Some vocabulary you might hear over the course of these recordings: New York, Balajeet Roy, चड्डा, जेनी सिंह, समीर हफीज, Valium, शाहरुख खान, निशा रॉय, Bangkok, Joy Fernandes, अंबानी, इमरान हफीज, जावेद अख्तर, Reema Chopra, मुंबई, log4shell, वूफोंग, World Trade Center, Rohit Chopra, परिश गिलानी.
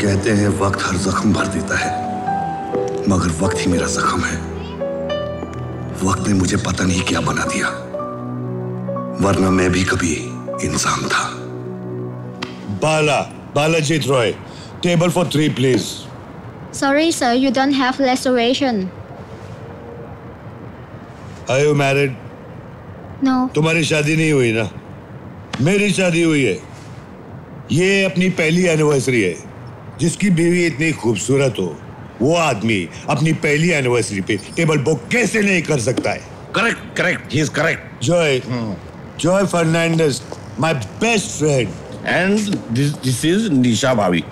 कहते हैं वक्त हर जख्म भर देता है, मगर वक्त ही मेरा जख्म है। वक्त ने मुझे पता नहीं क्या बना दिया, वरना मैं भी कभी इंसान था। Balajeet Roy, table for 3 please. Sorry sir, you don't have reservation. Are you married? No. तुम्हारी शादी नहीं हुई ना? मेरी शादी हुई है। ये अपनी पहली एनिवर्सरी है। जिसकी बीवी इतनी खूबसूरत हो, वो आदमी अपनी पहली एनिवर्सरी पे टेबल बुक कैसे नहीं कर सकता है? Correct correct, he is correct. Joy Fernandes, my best friend, and this is Nisha bhabhi.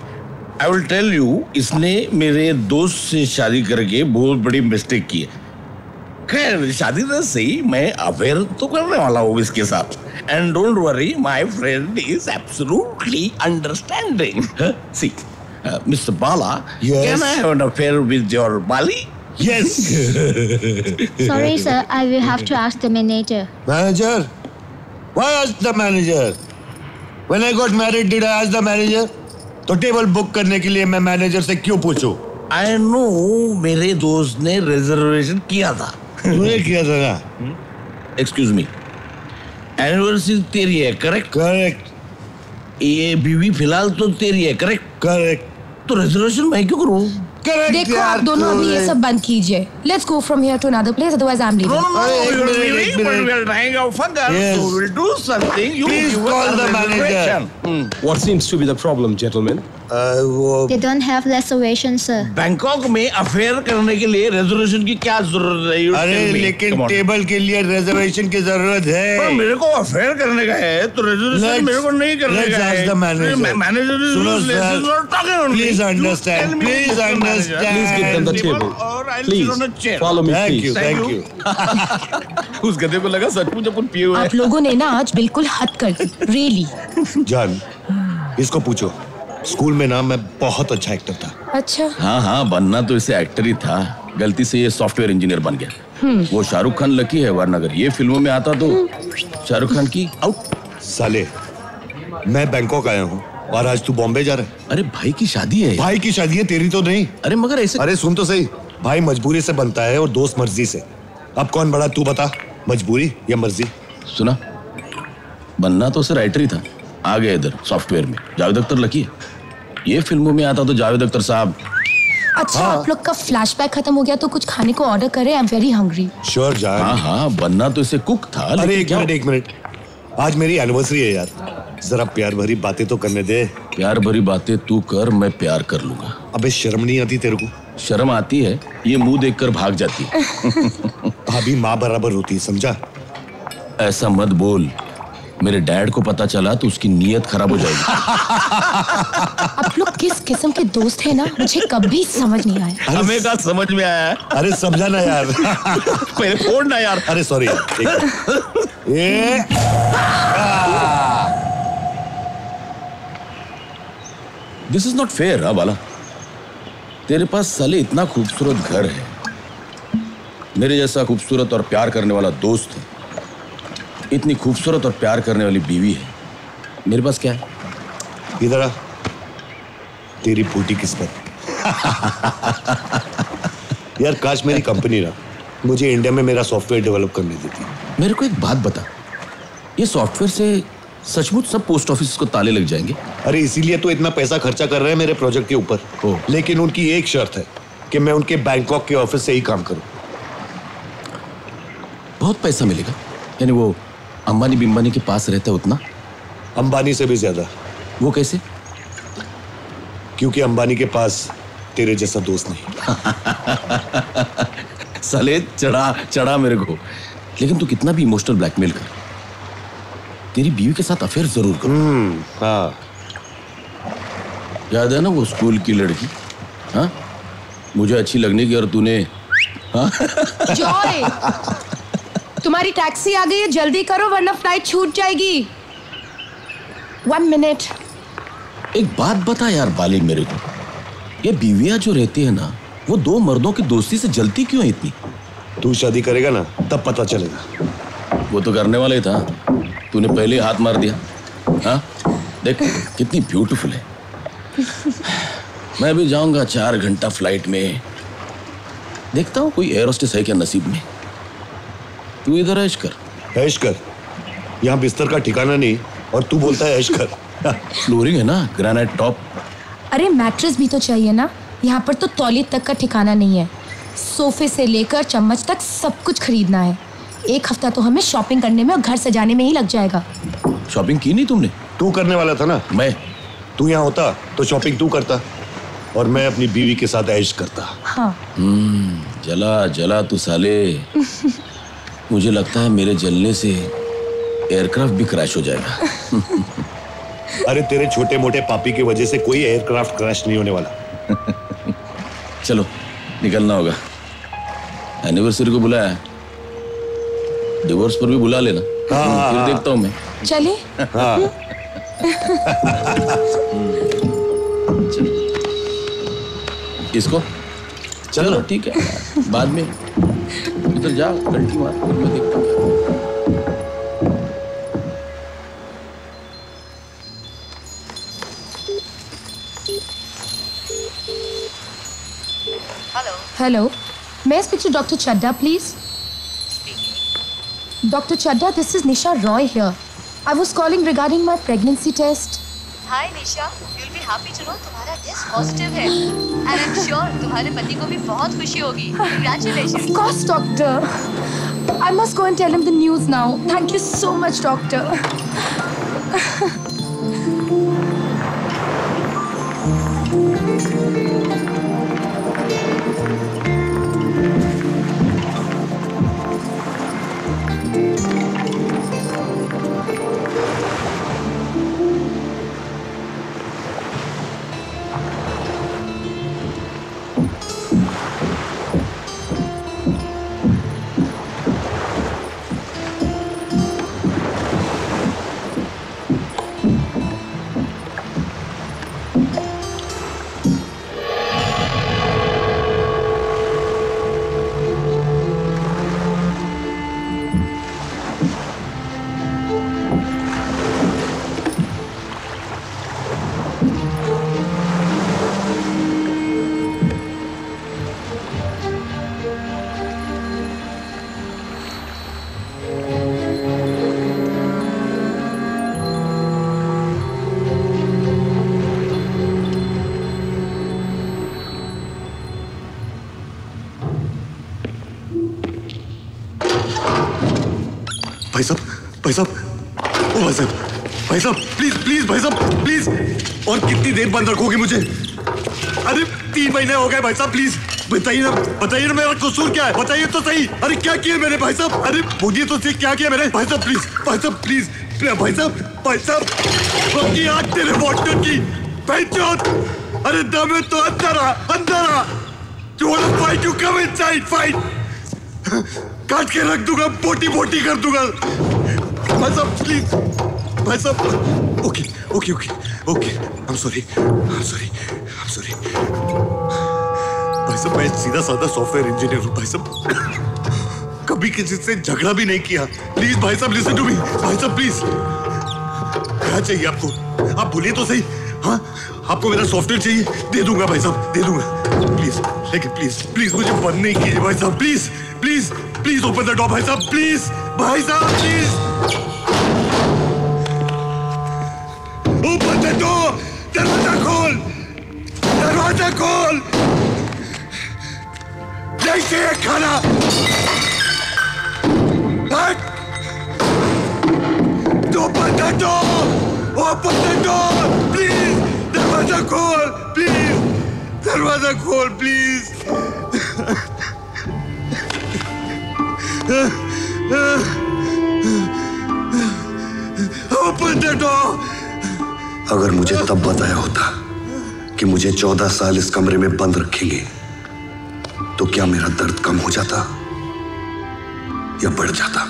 I will tell you, इसने मेरे दोस्त से शादी करके बहुत बड़ी मिस्टेक की है। खैर, शादी तो सही, मैं अफेयर तो करने वाला हूँ इसके साथ। And don't worry, my friend is absolutely understanding. See Mr. Bala, yes. Can I have an affair with your Bali? Yes. Sorry, sir. I will have to ask the manager. Manager? Why ask the manager? When I got married, did I ask the manager? तो table book करने के लिए मैं manager से क्यों पूछूं? I know, मेरे दोस्त ने रिजर्वेशन किया था। तूने किया था ना? Excuse me. Anniversary तेरी है, correct? Correct. ये बीवी फिलहाल तो तेरी है, करेक्ट? करेक्ट। तो रिजर्वेशन मैं क्यों करूं? करेक्ट। देखो आप दोनों अभी ये सब बंद कीजिए। Let's go from here to another place, otherwise I'm leaving. We are trying our fingers. Yes. So we'll do something. Please call the manager. What seems to be the problem, gentlemen? They don't have reservation, sir. Bangkok में affair करने के लिए reservation की क्या जरूरत है? अरे लेकिन टेबल के लिए रिजर्वेशन की जरूरत है। पर मेरे को अफेयर करने का है तो रिजर्वेशन मेरे को नहीं करने का है। Manager please understand, please understand. Please give them the table और I will on a chair. Follow me please. Thank you. उस गधे को लगा सचमुच अपन पिए हुए हैं। आप लोगों ने ना आज बिल्कुल हद कर दी, रियली। जान, इसको पूछो। स्कूल में ना मैं बहुत अच्छा एक्टर था। अच्छा? हाँ हाँ, बनना तो इसे एक्टर ही था। गलती से ये सॉफ्टवेयर इंजीनियर बन गया। वो शाहरुख खान लकी है, वरना अगर ये फिल्मों में आता तो शाहरुख खान की आउट। साले, मैं बैंकॉक आया हूँ और आज तू बॉम्बे जा रहा है। अरे भाई की शादी है। भाई की शादी है, तेरी तो नहीं। अरे मगर ऐसे। अरे सुन तो सही, भाई मजबूरी से बनता है और दोस्त मर्जी से। अब कौन बड़ा, तू बता, मजबूरी या मर्जी? सुना, बनना तो उसे राइटर ही था, आ गया इधर सॉफ्टवेयर में। जावेद अख्तर लकी है, ये फिल्मों में आता तो जावेद अख्तर साहब अच्छा आप लोग का फ्लैशबैक खत्म हो गया तो कुछ खाने को ऑर्डर करें, I am very hungry. Sure जान। हाँ हाँ बनना तो इसे कुक था। अरे एक मिनट आज मेरी एनिवर्सरी है यार, जरा प्यार भरी बातें तो करने दे। प्यार भरी बातें तू कर, मैं प्यार कर लूंगा। अबे शर्म नहीं आती तेरे को? शर्म आती है, ये मुंह देखकर भाग जाती है। भाभी माँ बराबर होती है समझा। ऐसा मत बोल, मेरे डैड को पता चला तो उसकी नीयत खराब हो जाएगी। आप लोग किस किस्म के दोस्त हैं ना, मुझे कभी समझ नहीं आया। हमें क्या समझ में आया है? अरे समझा ना यार। पहले फोन ना यार। अरे sorry. This is not fair. हाँ बाला, तेरे पास साले इतना खूबसूरत घर है, मेरे जैसा खूबसूरत और प्यार करने वाला दोस्त है, इतनी खूबसूरत और प्यार करने वाली बीवी है, मेरे पास क्या है? इधर आ, तेरी फूटी किस्मत। यार काश मेरी कंपनी ना मुझे इंडिया में मेरा सॉफ्टवेयर डेवलप करने देती। मेरे को एक बात बता, ये सॉफ्टवेयर से सचमुच सब पोस्ट ऑफिस को ताले लग जाएंगे? अरे इसीलिए तो इतना पैसा खर्चा कर रहे हैं मेरे प्रोजेक्ट के ऊपर, लेकिन उनकी एक शर्त है कि मैं उनके बैंकॉक के ऑफिस से ही काम करूँ। बहुत पैसा मिलेगा, यानी वो अंबानी बिम्बानी के पास रहता है उतना? अंबानी से भी ज्यादा। वो कैसे? क्योंकि अंबानी के पास तेरे जैसा दोस्त नहीं। साले चढ़ा मेरे को, लेकिन तू कितना भी इमोशनल ब्लैकमेल कर, तेरी बीवी के साथ अफेयर जरूर कर। हाँ याद है ना वो स्कूल की लड़की? हाँ मुझे अच्छी लगने की और तूने तुम्हारी टैक्सी आ गई है, जल्दी करो वरना फ्लाइट छूट जाएगी। 1 मिनट। एक बात बता यार बाली मेरे को, ये बीवियां जो रहती है ना, वो दो मर्दों की दोस्ती से जलती क्यों है इतनी? तू शादी करेगा ना तब पता चलेगा। वो तो करने वाला ही था, तूने पहले हाथ मार दिया। हाँ देख कितनी ब्यूटीफुल है। मैं भी जाऊंगा 4 घंटा फ्लाइट में, देखता हूँ कोई एयर होस्टेस है क्या नसीब में। तू इधर ऐश कर, यहाँ बिस्तर का ठिकाना नहीं और तू बोलता है ऐश कर। फ्लोरिंग है ना ग्रेनाइट टॉप। अरे मैट्रेस भी तो चाहिए ना, यहाँ पर तो तौली तक का ठिकाना नहीं है। सोफे से लेकर चम्मच तक सब कुछ खरीदना है। 1 हफ्ता तो हमें शॉपिंग करने में और घर सजाने में ही लग जाएगा। शॉपिंग की नहीं तुमने? तू करने वाला था ना। मैं? तू यहाँ होता तो शॉपिंग तू करता और मैं अपनी बीवी के साथ ऐश करता। हाँ जला जला तू साले। मुझे लगता है मेरे जलने से एयरक्राफ्ट भी क्रैश हो जाएगा। अरे तेरे छोटे मोटे पापी की वजह से कोई एयरक्राफ्ट क्रैश नहीं होने वाला। चलो निकलना होगा, एनिवर्सरी को बुलाया है, डिवोर्स पर भी बुला लेना। हाँ, फिर देखता हूँ मैं। चले। हाँ। इसको चलो ठीक है बाद में इधर जा, घंटी मार मैं देखता हूँ। हेलो मैं इस picture doctor चड्डा please. Doctor चड्डा this is निशा रॉय here, I was calling regarding my pregnancy test. Hi Nisha, you will be happy to know तुम्हारा टेस्ट पॉजिटिव है एंड आई एम श्योर तुम्हारे पति को भी बहुत खुशी होगी। Congratulations. Of course doctor, I must go and tell him the news now. Thank you so much doctor. भाई साहब प्लीज भाई साहब प्लीज, और कितनी देर बंद रखोगे मुझे? अरे 3 महीने हो गए भाई साहब, प्लीज बताइए ना मेरा कसूर क्या है, बताइए तो सही। अरे क्या किया मैंने भाई साहब, अरे बोलिए तो सही क्या किया मैंने भाई साहब प्लीज आपकी आँख तेरे वॉटर की पहचान। अरे दमे तो अंदर आ fight, you come inside fight, काट के रख दूंगा, बोटी कर दूंगा भाई साहब प्लीज भाई साहब। ओके आई एम सॉरी भाई साहब, मैं सीधा साधा सॉफ्टवेयर इंजीनियर हूँ भाई साहब, कभी किसी से झगड़ा भी नहीं किया। प्लीज भाई साहब लिसन टू मी भाई साहब प्लीज, क्या चाहिए आपको, आप बोलिए तो सही। हाँ आपको मेरा सॉफ्टवेयर चाहिए, दे दूंगा भाई साहब, दे दूंगा प्लीज, लेकिन प्लीज मुझे बंद नहीं कीजिए भाई साहब, प्लीज ओपन द डॉ भाई साहब, प्लीज ओपन द डॉ, दरवाजा खोल, जैसे खाना ओपन द डॉ, प्लीज दरवाजा खोल प्लीज। Open the door. अगर मुझे तब बताया होता कि मुझे 14 साल इस कमरे में बंद रखेंगे तो क्या मेरा दर्द कम हो जाता या बढ़ जाता?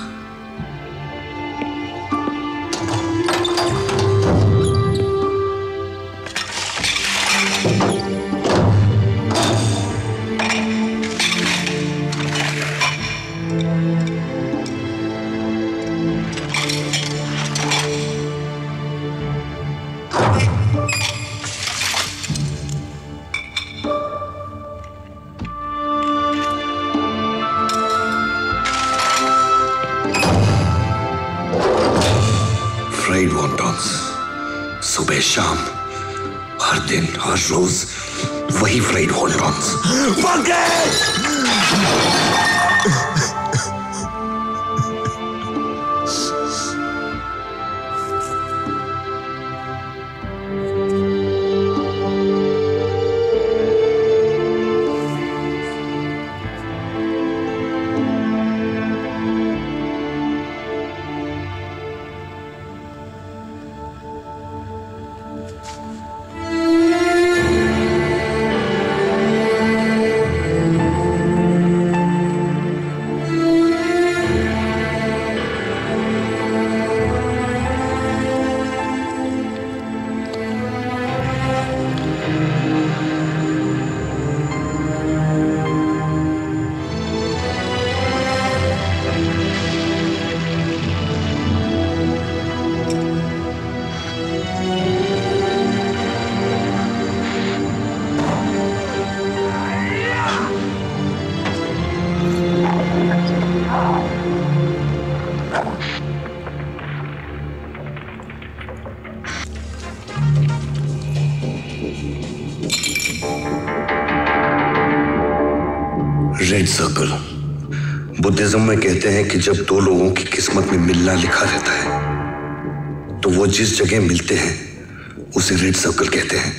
बुद्धिज्म में कहते हैं कि जब 2 लोगों की किस्मत में मिलना लिखा रहता है तो वो जिस जगह मिलते हैं उसे रेड सर्कल कहते हैं।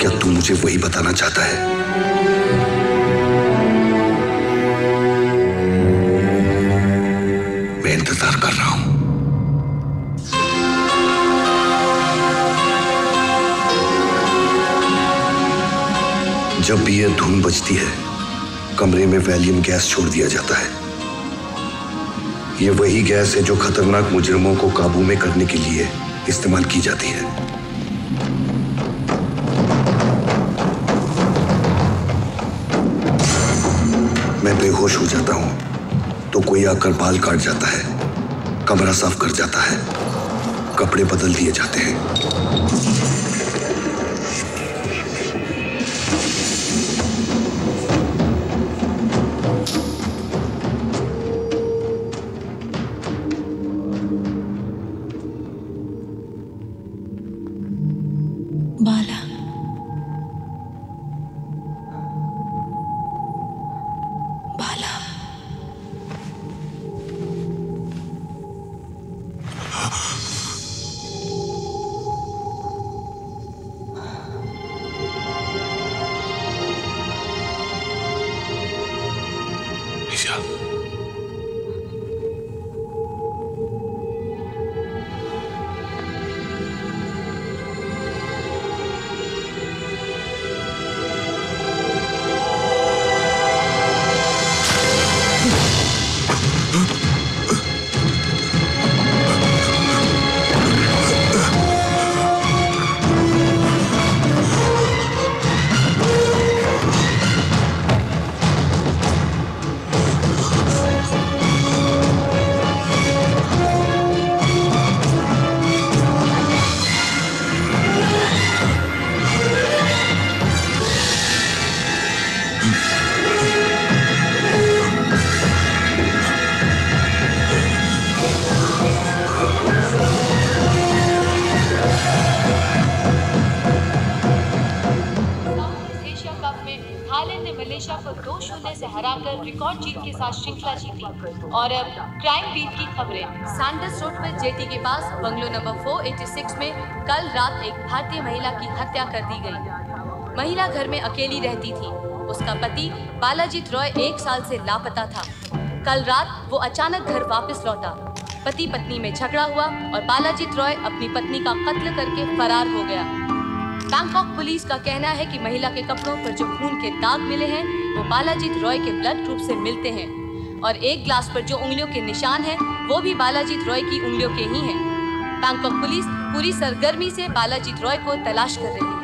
क्या तू मुझे वही बताना चाहता है? मैं इंतजार कर रहा हूं। जब भी यह धुन बजती है कमरे में वैलियम गैस छोड़ दिया जाता है। ये वही गैस है जो खतरनाक मुजरिमों को काबू में करने के लिए इस्तेमाल की जाती है। मैं बेहोश हो जाता हूं तो कोई आकर बाल काट जाता है, कमरा साफ कर जाता है, कपड़े बदल दिए जाते हैं। दिशा पर 2-0 से हराकर रिकॉर्ड जीत के साथ श्रृंखला जीती। और अब क्राइम बीट की खबरें। सैंडर्स रोड पर जेटी के पास बंगलो नंबर 486 में कल रात एक भारतीय महिला की हत्या कर दी गई। महिला घर में अकेली रहती थी। उसका पति बालाजीत रॉय 1 साल से लापता था। कल रात वो अचानक घर वापस लौटा। पति पत्नी में झगड़ा हुआ और बालाजीत रॉय अपनी पत्नी का कत्ल करके फरार हो गया। बैंकॉक पुलिस का कहना है कि महिला के कपड़ों पर जो खून के दाग मिले हैं वो बालाजीत रॉय के ब्लड ग्रुप से मिलते हैं और एक ग्लास पर जो उंगलियों के निशान हैं वो भी बालाजीत रॉय की उंगलियों के ही हैं। बैंकॉक पुलिस पूरी सरगर्मी से बालाजीत रॉय को तलाश कर रही है।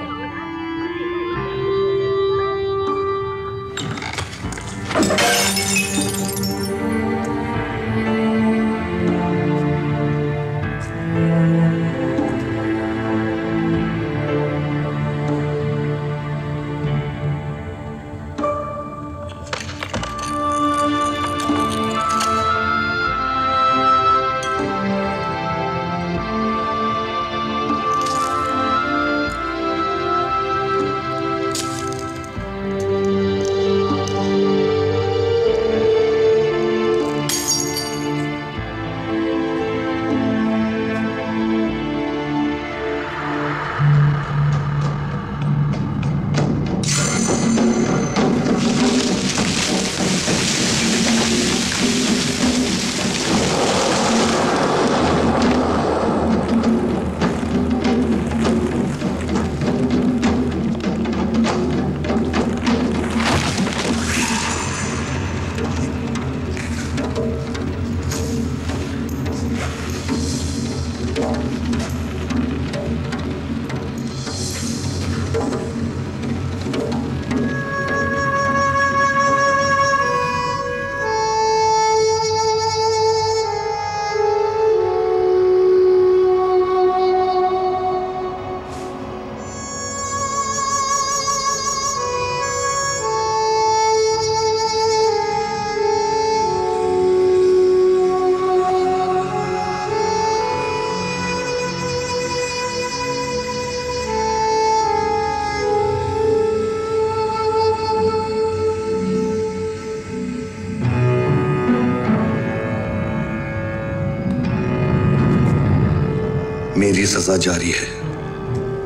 मेरी सजा जारी है,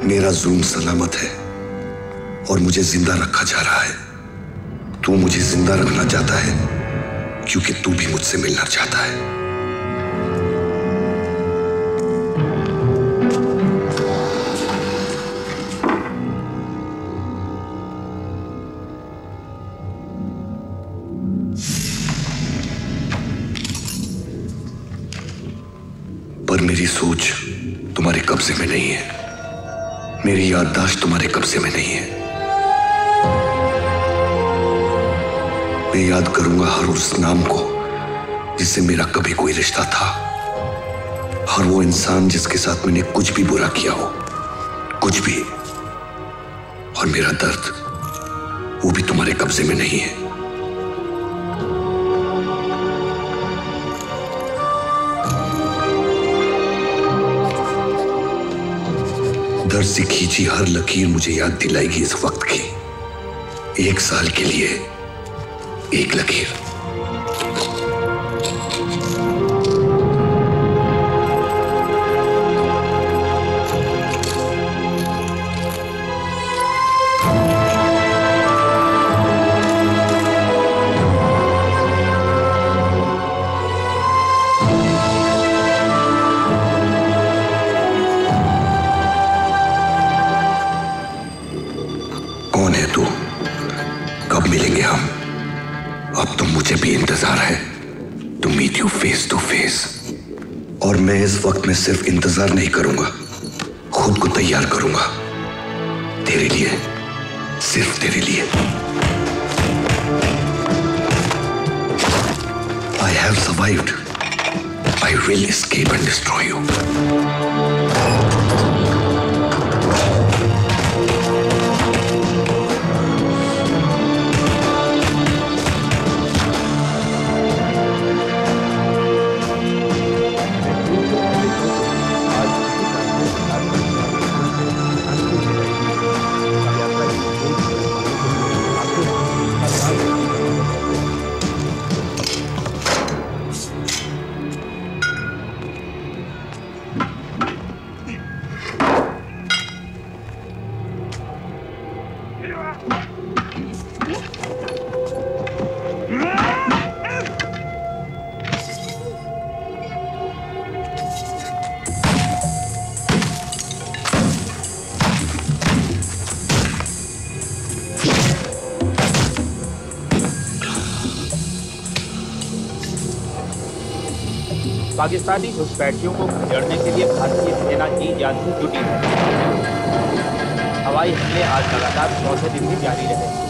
मेरा ज़ूम सलामत है और मुझे जिंदा रखा जा रहा है। तू मुझे जिंदा रखना चाहता है क्योंकि तू भी मुझसे मिलना चाहता है। पर मेरी सोच तुम्हारे कब्जे में नहीं है, मेरी याददाश्त तुम्हारे कब्जे में नहीं है। मैं याद करूंगा हर उस नाम को जिससे मेरा कभी कोई रिश्ता था, हर वो इंसान जिसके साथ मैंने कुछ भी बुरा किया हो, कुछ भी। और मेरा दर्द, वो भी तुम्हारे कब्जे में नहीं है। दर्द से खींची हर लकीर मुझे याद दिलाएगी इस वक्त की, 1 साल के लिए 1 लकीर। मैं सिर्फ इंतजार नहीं करूंगा, खुद को तैयार करूंगा तेरे लिए, सिर्फ तेरे लिए। I have survived. I will escape and destroy you. Pakistani घुसपैठियों को घेरने के लिए भारतीय सेना की जांच में जुटी है। हवाई हमले आज लगातार चौथे दिन भी जारी रहे।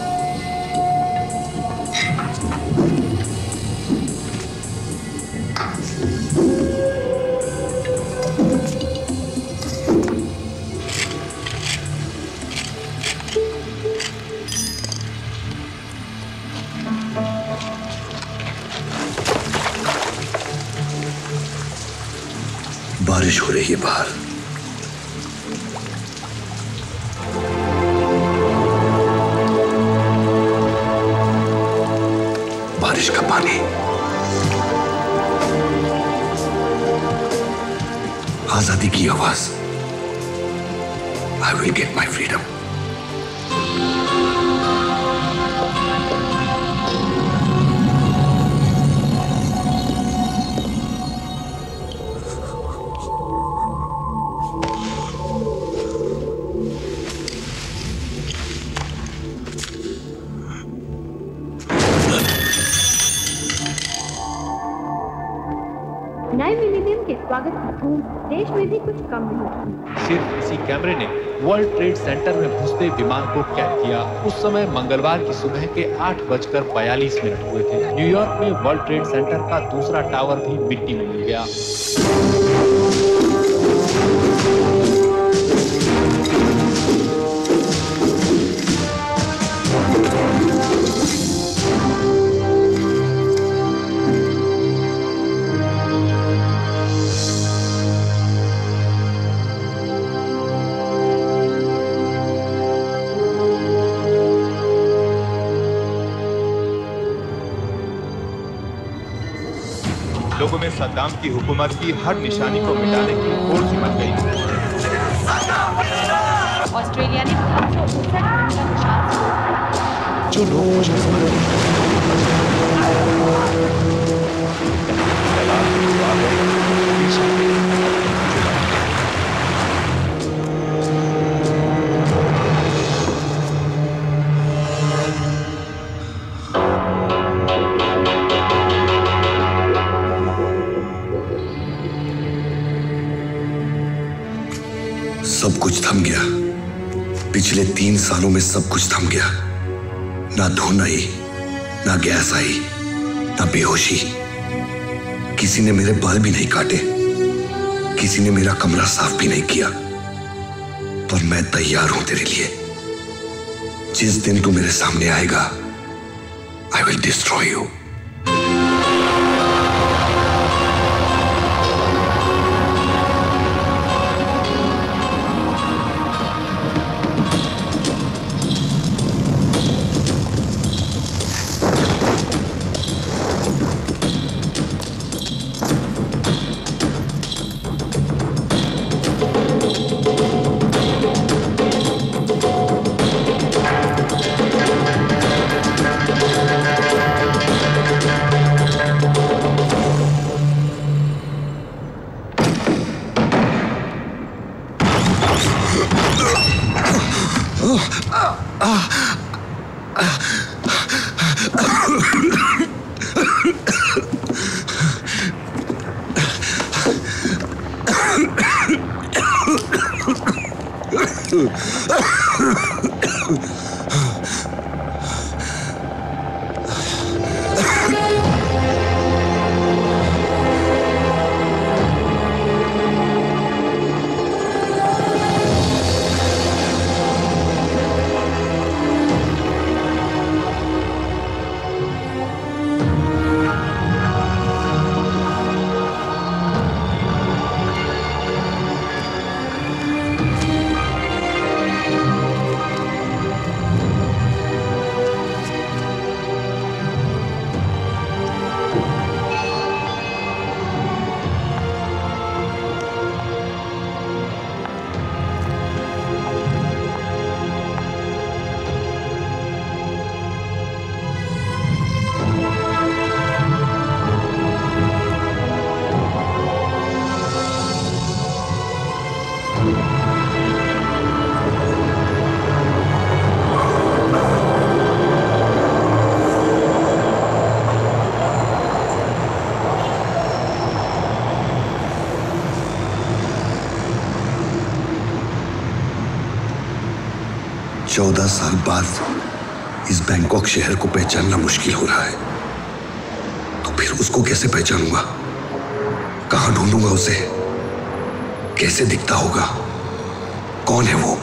बारिश हो रही है बाहर। बारिश का पानी आजादी की आवाज। I will get my freedom. देश में भी कुछ कम नहीं। सिर्फ इसी कैमरे ने वर्ल्ड ट्रेड सेंटर में घुसते विमान को कैद किया। उस समय मंगलवार की सुबह के 8:42 हुए थे। न्यूयॉर्क में वर्ल्ड ट्रेड सेंटर का दूसरा टावर भी मिट्टी में मिल गया। सद्दाम की हुकूमत की हर निशानी को मिटाने की होड़ सिमट गई। ऑस्ट्रेलिया ने थम गया। पिछले 3 सालों में सब कुछ थम गया। ना धुन आई, ना गैस आई, ना बेहोशी। किसी ने मेरे बाल भी नहीं काटे, किसी ने मेरा कमरा साफ भी नहीं किया। पर मैं तैयार हूं तेरे लिए। जिस दिन तू मेरे सामने आएगा, आई विल डिस्ट्रॉय यू। 14 साल बाद इस बैंकॉक शहर को पहचानना मुश्किल हो रहा है, तो फिर उसको कैसे पहचानूंगा? कहाँ ढूंढूंगा उसे? कैसे दिखता होगा? कौन है वो?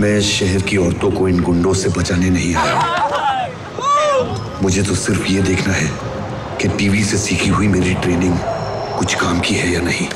मैं शहर की औरतों को इन गुंडों से बचाने नहीं आया। मुझे तो सिर्फ ये देखना है कि टीवी से सीखी हुई मेरी ट्रेनिंग कुछ काम की है या नहीं।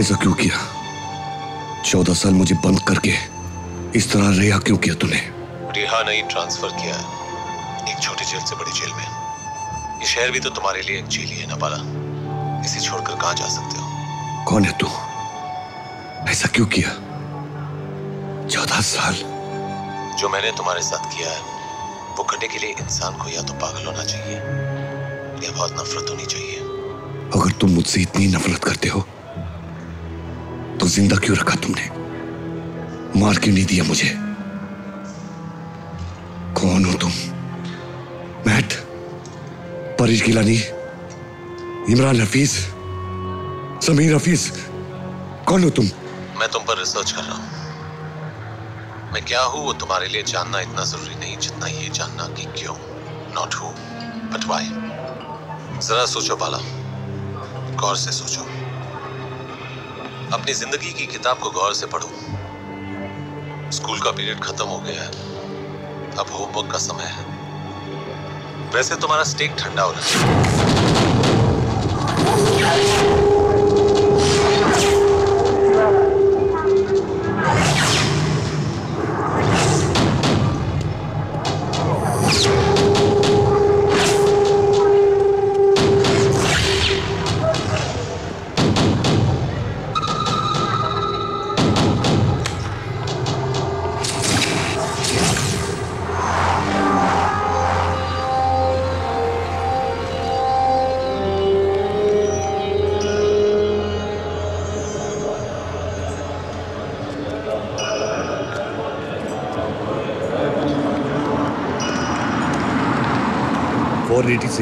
ऐसा क्यों किया? 14 साल मुझे बंद करके इस तरह रिहा क्यों किया तूने? रिहा नहीं, ट्रांसफर किया है, एक छोटी जेल से बड़ी जेल में। ये शहर भी तो तुम्हारे लिए एक जेल ही है ना बाला, इसे छोड़कर कहाँ जा सकते हो? कौन है तू? ऐसा क्यों किया? 14 साल जो मैंने तुम्हारे साथ किया है वो करने के लिए इंसान को या तो पागल होना चाहिए या बहुत नफरत होनी चाहिए। अगर तुम मुझसे इतनी नफरत करते हो तो जिंदा क्यों रखा तुमने? मार क्यों नहीं दिया मुझे? कौन हो तुम? मैट, परिश गिलानी, इमरान हफीज, समीर हफीज, कौन हो तुम? मैं तुम पर रिसर्च कर रहा हूं। मैं क्या हूं वो तुम्हारे लिए जानना इतना जरूरी नहीं जितना ये जानना कि क्यों। Not who but why. जरा सोचो बाला, गौर से सोचो। अपनी जिंदगी की किताब को गौर से पढ़ो। स्कूल का पीरियड खत्म हो गया है, अब होमवर्क का समय है। वैसे तुम्हारा स्टेक ठंडा हो रहा है।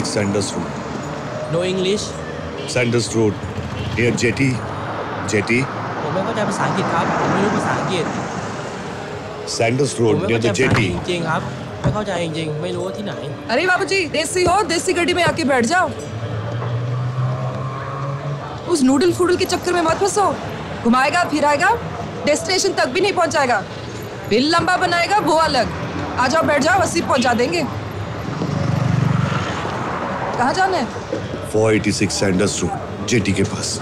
Sanders Road. No English? Sanders Road. Near Jetty. Jetty? Sanders Road near the jetty. अरे बाबूजी, देसी हो, देसी गड्डी में आके बैठ जाओ। उस नूडल फूडल के चक्कर में मत फंसो। घुमाएगा फिराएगा, डेस्टिनेशन तक भी नहीं पहुंचाएगा। बिल लंबा बनाएगा वो अलग। आ जाओ बैठ जाओ, वसीफ पहुंचा देंगे। कहाँ जाना है? 486 सैंडर्स रोड, जेटी के पास।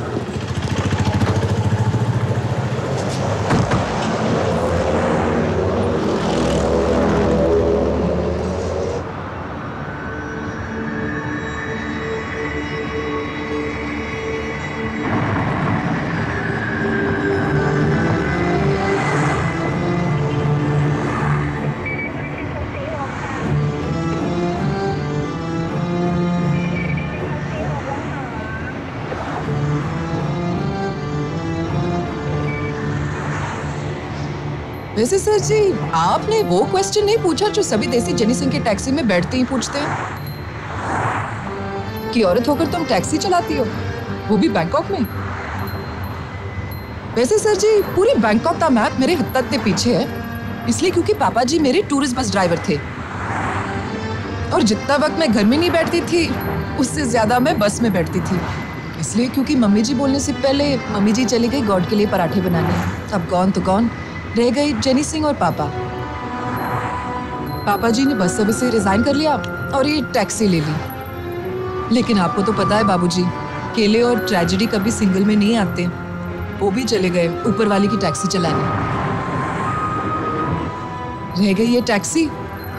वैसे सर जी आपने वो क्वेश्चन नहीं पूछा जो सभी देसी जनिसन के टैक्सी में बैठते ही पूछते हैं कि औरत होकर तुम टैक्सी चलाती हो, वो भी बैंकॉक में। वैसे सर जी पूरी बैंकॉक का मैप मेरे हद से पीछे है, इसलिए क्योंकि पापा जी मेरे टूरिस्ट बस ड्राइवर थे और जितना वक्त मैं घर में नहीं बैठती थी उससे ज़्यादा मैं बस में बैठती थी, इसलिए क्योंकि मम्मी जी बोलने से पहले मम्मी जी चली गई गॉड के लिए पराठे बनाने। अब गौन तो गौन रह गई जेनी सिंह और पापा। पापा जी ने बस सर्विस से रिजाइन कर लिया और ये टैक्सी ले ली। लेकिन आपको तो पता है बाबूजी, केले और ट्रेजेडी कभी सिंगल में नहीं आते। वो भी चले गए ऊपर वाले की टैक्सी चलाने। रह गई ये टैक्सी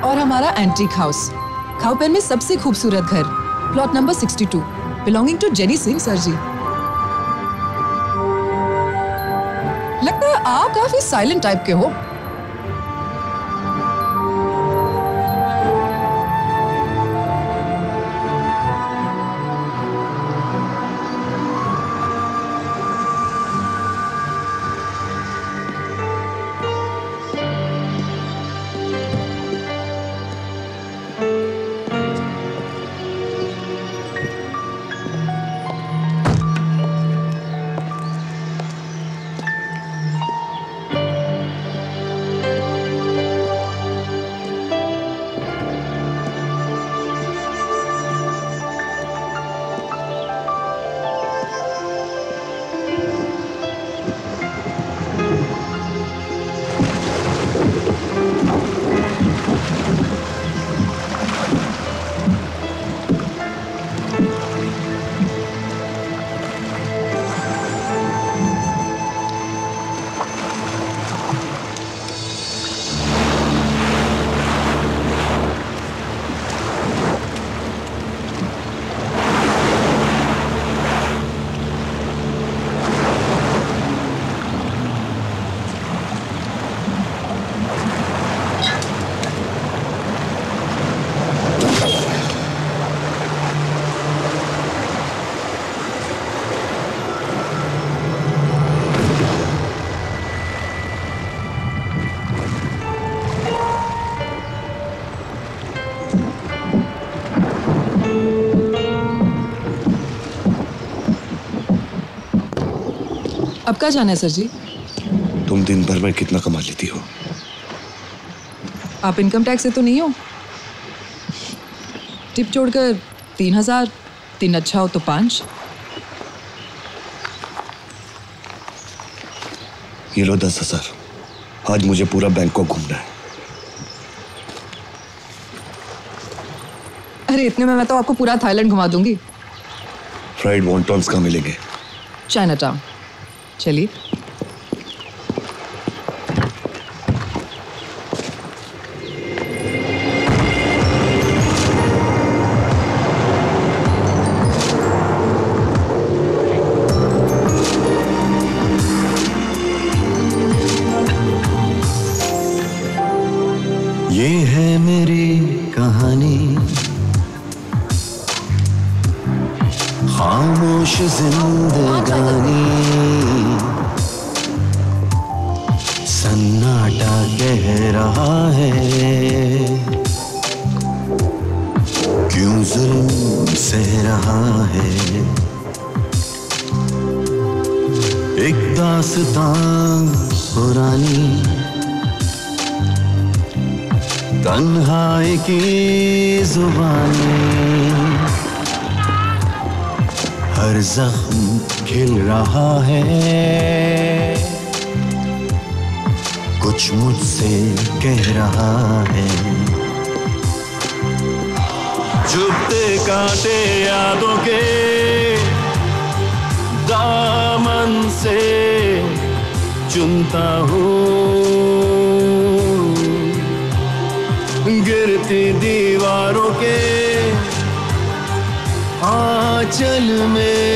और हमारा एंटीक हाउस, खाऊपेन में सबसे खूबसूरत घर, plot number 62, belonging to जेनी सिंह sir ji. लगता है आप काफी साइलेंट टाइप के हो। अब कहाँ जाना है सर जी? तुम दिन भर में कितना कमा लेती हो? आप इनकम टैक्स से तो नहीं हो? टिप छोड़कर 3000, दिन अच्छा हो तो 5। ये लो 10,000। आज मुझे पूरा बैंकॉक घूमना है। अरे इतने में मैं तो आपको पूरा थाईलैंड घुमा दूंगी। फ्राइड वॉन्टॉन्स कहाँ मिलेंगे? चाइनाटाउन। चलिए ये है मेरी कहानी, खामोश जिंदगानी, सन्नाटा कह रहा है, क्यों जुल्म सह रहा है, एक दास्तां पुरानी, तन्हाई की जुबानी, हर जख्म खिल रहा है, कुछ मुझसे कह रहा है, चुभते काटे यादों के दामन से चुनता हूँ गिरती दीवारों के आंचल में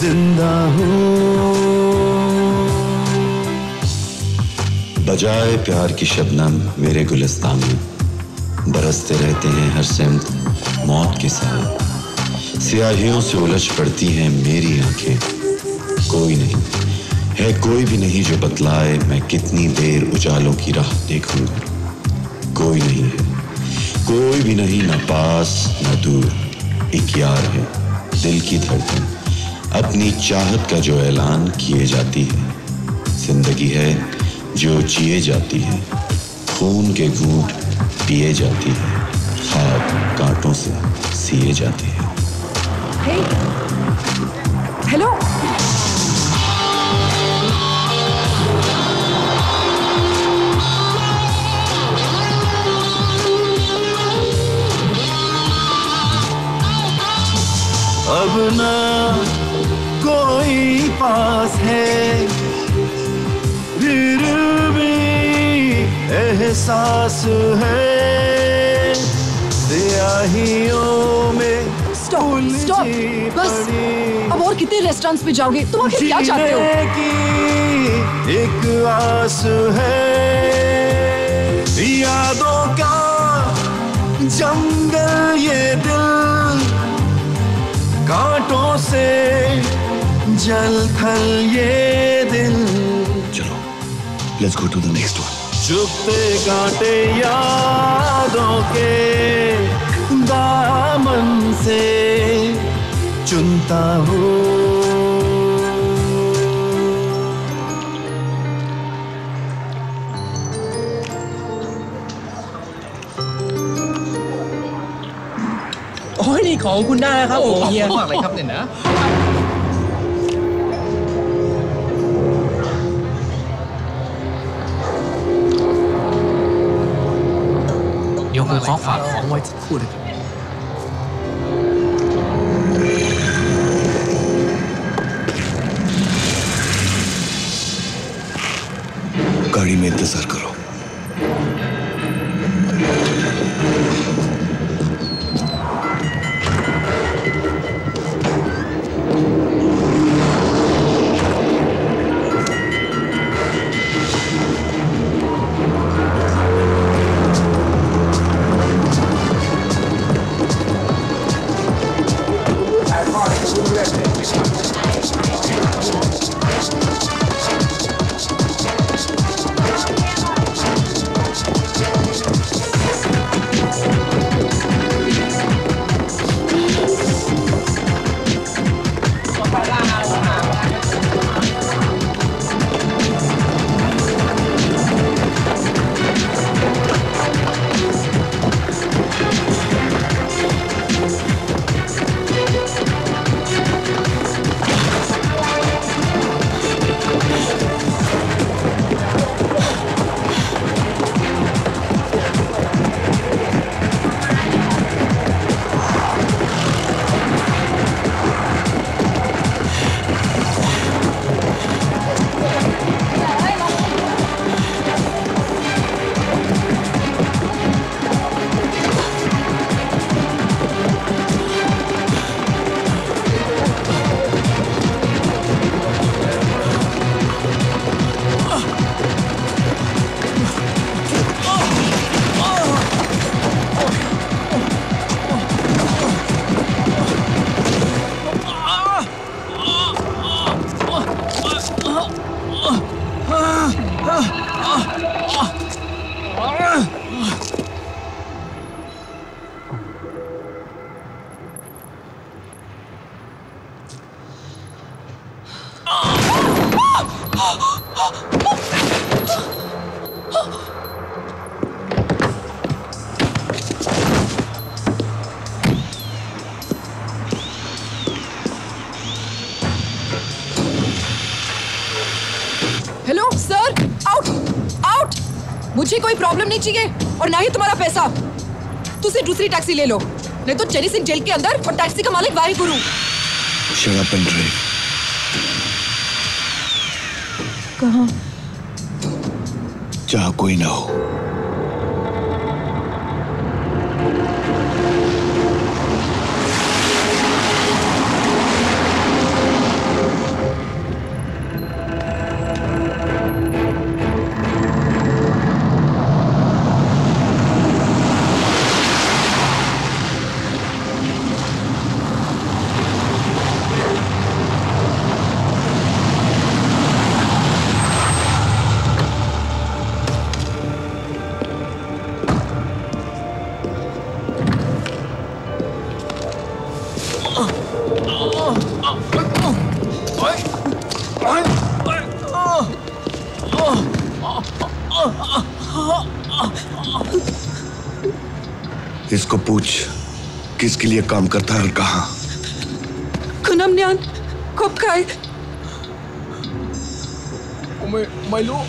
जिंदा हूँ। बजाए प्यार की शबनम मेरे गुलिस्तान में बरसते रहते हैं हर सिमत मौत के साथ, सियाहियों से उलझ पड़ती हैं मेरी आंखें, कोई नहीं है कोई भी नहीं जो बतलाए मैं कितनी देर उजालों की राह देखूंगा। कोई नहीं है, कोई भी नहीं, ना पास ना दूर। एक यार है, दिल की धड़कन, अपनी चाहत का जो ऐलान किए जाती है। जिंदगी है जो जिए जाती है, खून के घूंट पिए जाती है, ख्वाब कांटों से सिए जाती है। हेलो अब ना कोई पास है, फिर भी एहसास है स्याहियों में। स्टॉप स्टॉप, बस अब और कितने रेस्टोरेंट्स पे जाओगे? तुम आखिर क्या चाहते हो? की एक आस है, यादों का जंगल ये दिल, कांटों से जल थल ये दिल। चलो let's go to the next one. चुपते कांटे यादों के दामन से चुनता हूँ।โอ้ยนี่ของคุณได้ครับผมเยี่ยมมากเลยครับเนี่ยนะเดี๋ยวคือขอฝากของไว้สักครู่นะครับगाड़ी में इंतजार करो। कोई प्रॉब्लम नहीं चाहिए और ना ही तुम्हारा पैसा। तुझे दूसरी टैक्सी ले लो, नहीं तो चेरी सिंह जेल के अंदर और टैक्सी का मालिक Waheguru. Shut up and drive. कहाँ? जहाँ कोई ना हो। इसको पूछ किसके लिए काम करता है और कहाँ। कुनमन्यान कोपकाय माइलो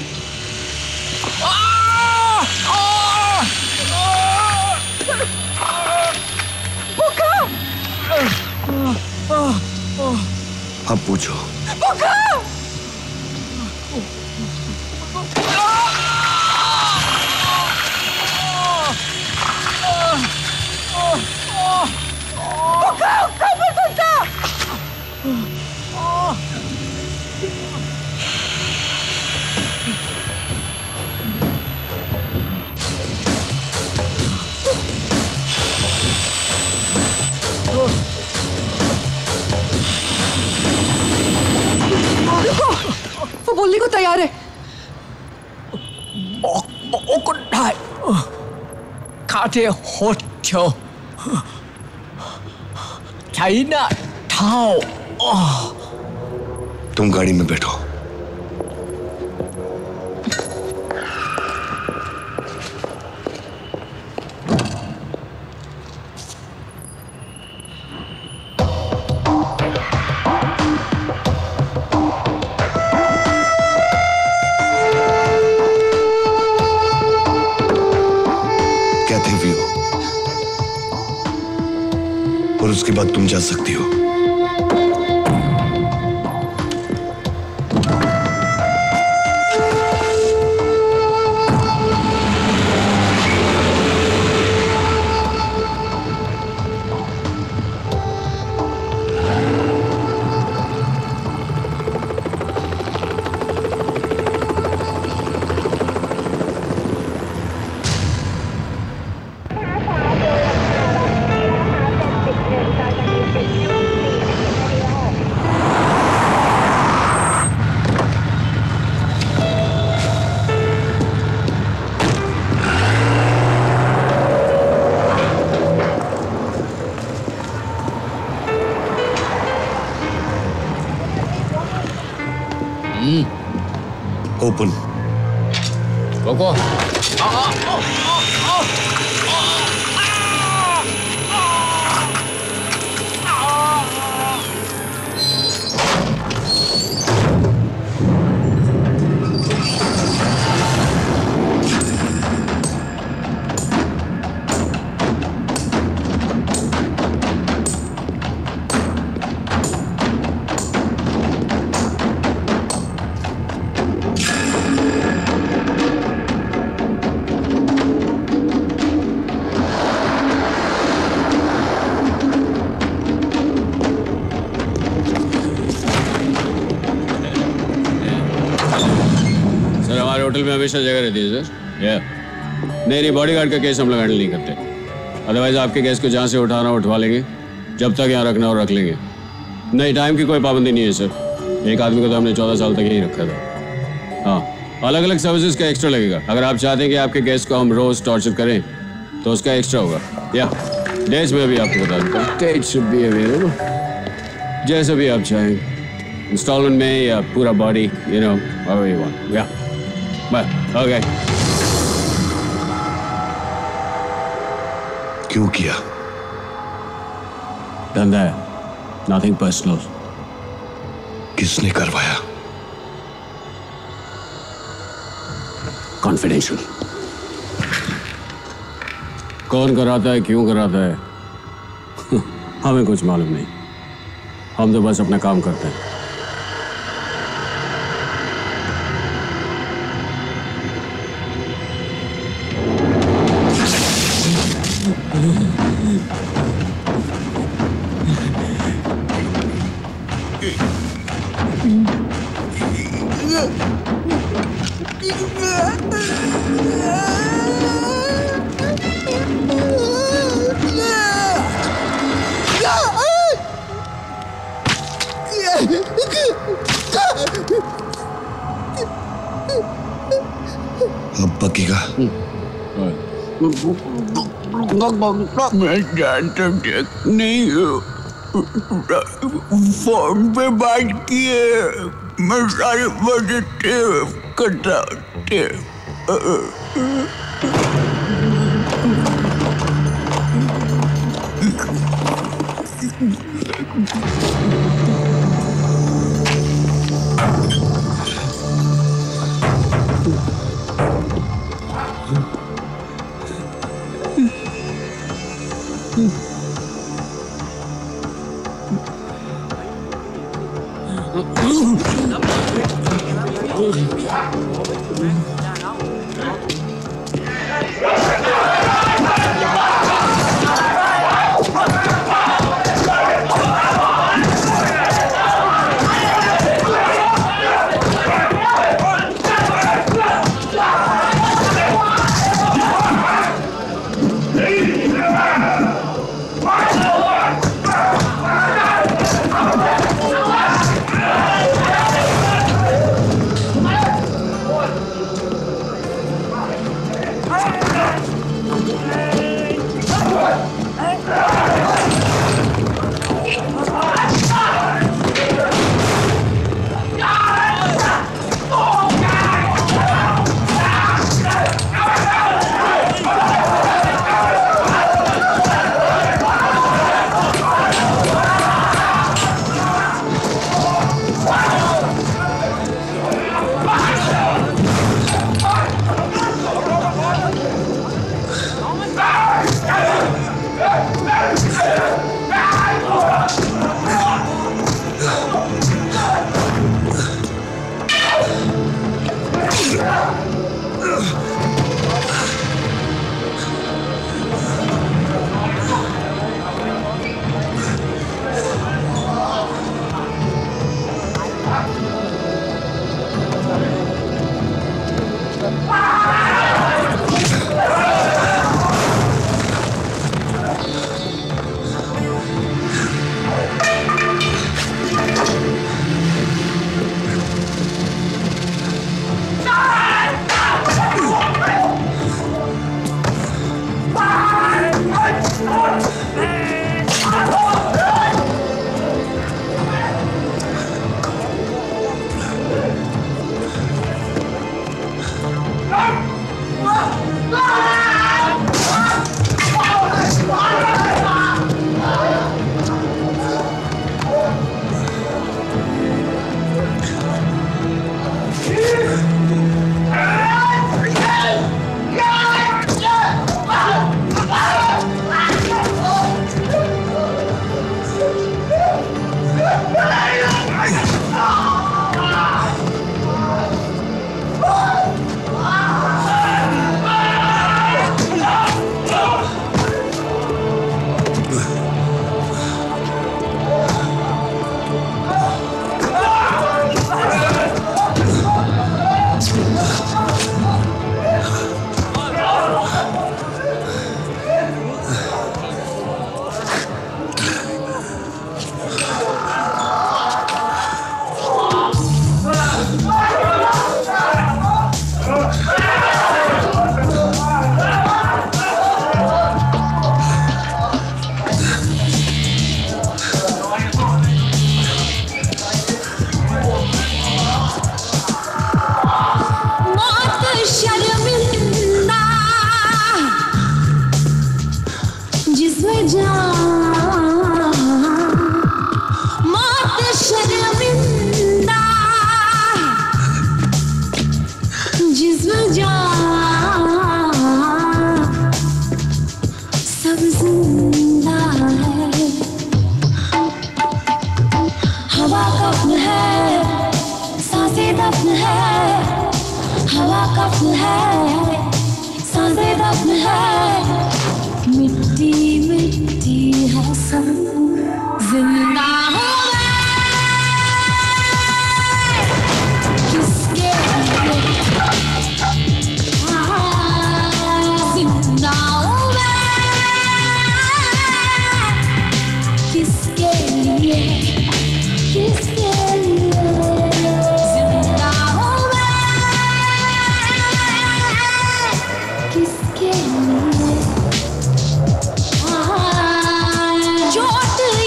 अब पूछो। वो बोलने को तैयार है। खाते हो चाइना ठाओ। तुम गाड़ी में बैठो। उसके बाद तुम जा सकती हो। Open. Coco. में हमेशा जगह रहती है सर। नहीं बॉडीगार्ड का केस हम लोग हैंडल नहीं करते। अदरवाइज आपके केस को जहां से उठाना उठवा लेंगे, जब तक यहाँ रखना और रख लेंगे। नहीं, टाइम की कोई पाबंदी नहीं है सर। एक आदमी को तो हमने 14 साल तक यही रखा था। हाँ, अलग अलग सर्विसेज का एक्स्ट्रा लगेगा। अगर आप चाहते हैं कि आपके केस को हम रोज टॉर्चर करें तो उसका एक्स्ट्रा होगा। या डेट्स में भी आपको बता दूँगा जैसे भी आप चाहें, इंस्टॉलमेंट में या पूरा body, you know how you want. या Okay. क्यों किया? धंधा है, nothing personal. किसने करवाया? Confidential. कौन कराता है, क्यों कराता है हमें कुछ मालूम नहीं। हम तो बस अपना काम करते हैं। मैं जानता नहीं हूँ। फोन पे बात किए, मैं सारी मदद करता। जो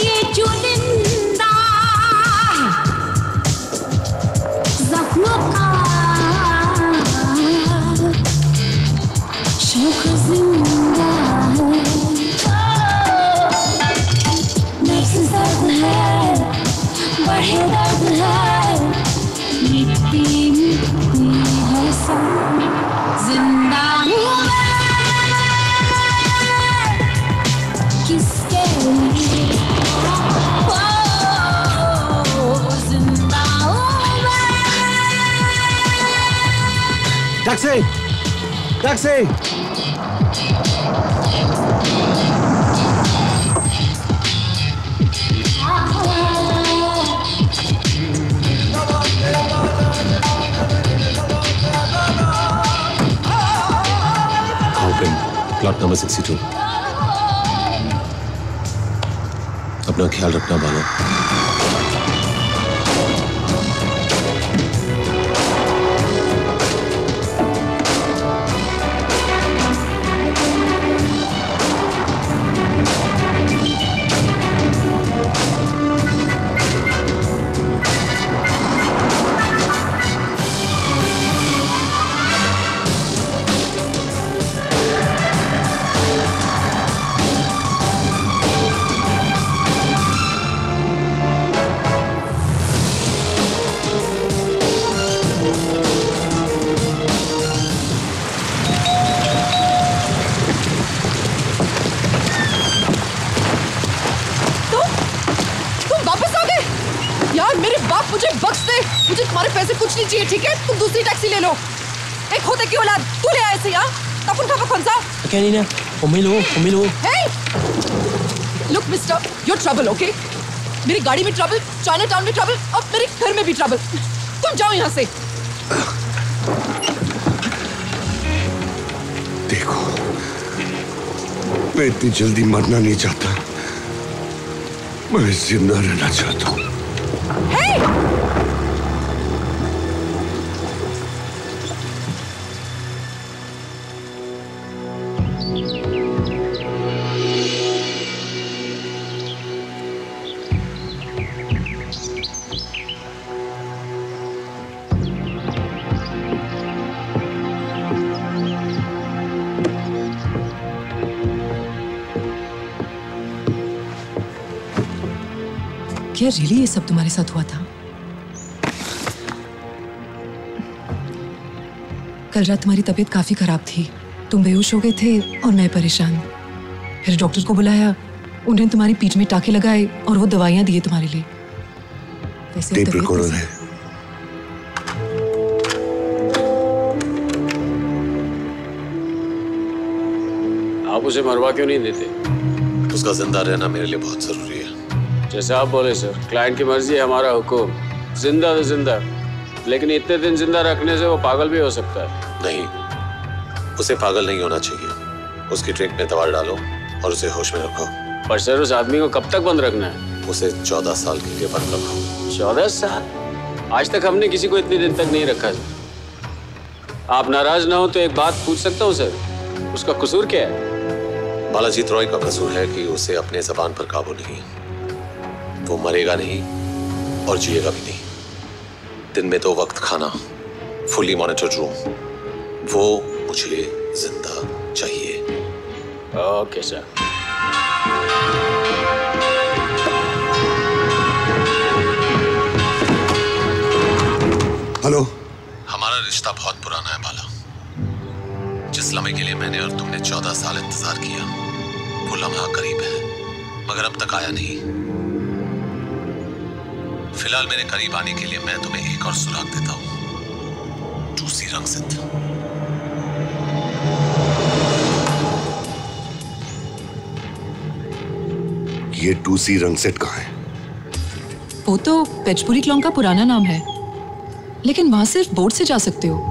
ये चुन Taxi! Taxi! Open. Plot number 62. अपना ख्याल रखना बाला. ठीक है, तुम दूसरी टैक्सी ले लो. एक होते की औलाद तू ले आए से यहाँ तब उनका कौन सा क्या नहीं ना उम्मीलो look mister your trouble okay. मेरी गाड़ी में ट्रबल, चाइना टाउन में ट्रबल और मेरे घर में भी ट्रबल. तुम जाओ यहाँ से. देखो मैं इतनी जल्दी मरना नहीं चाहता, मैं जिंदा रहना चाहता हूँ. क्या रियली ये सब तुम्हारे साथ हुआ था? कल रात तुम्हारी तबीयत काफी खराब थी, तुम बेहोश हो गए थे और मैं परेशान. फिर डॉक्टर को बुलाया, उन्होंने तुम्हारी पीठ में टाके लगाए और वो दवाइयां दिए तुम्हारे लिए. वैसे आप उसे मरवा क्यों नहीं देते? उसका जिंदा रहना मेरे लिए बहुत जरूरी है. जैसे आप बोले सर, क्लाइंट की मर्जी है, हमारा हुकुम. जिंदा तो जिंदा, लेकिन इतने दिन जिंदा रखने से वो पागल भी हो सकता है. नहीं, उसे पागल नहीं होना चाहिए. उसकी ट्रिक में दवा डालो और उसे होश में रखो. पर सर उस आदमी को कब तक बंद रखना है? उसे 14 साल के लिए बंद रखो. 14 साल? आज तक हमने किसी को इतने दिन तक नहीं रखा. आप नाराज ना हो तो एक बात पूछ सकता हूँ सर, उसका कसूर क्या है? बालाजीत रॉय का कसूर है कि उसे अपने जबान पर काबू नहीं. वो मरेगा नहीं और जिएगा भी नहीं. दिन में 2 वक्त खाना, फुली मॉनिटर्ड रूम, वो मुझे जिंदा चाहिए. Okay sir. हेलो, हमारा रिश्ता बहुत पुराना है बाला. जिस लम्हे के लिए मैंने और तुमने 14 साल इंतजार किया वो लम्हा करीब है, मगर अब तक आया नहीं. फिलहाल मेरे करीब आने के लिए मैं तुम्हें एक और सुराग देता हूँ. दूसरी रंग सिद्ध. ये टूसी रंगसेट कहाँ है? वो तो पेचपुरी क्लॉन का पुराना नाम है, लेकिन वहां सिर्फ बोर्ड से जा सकते हो.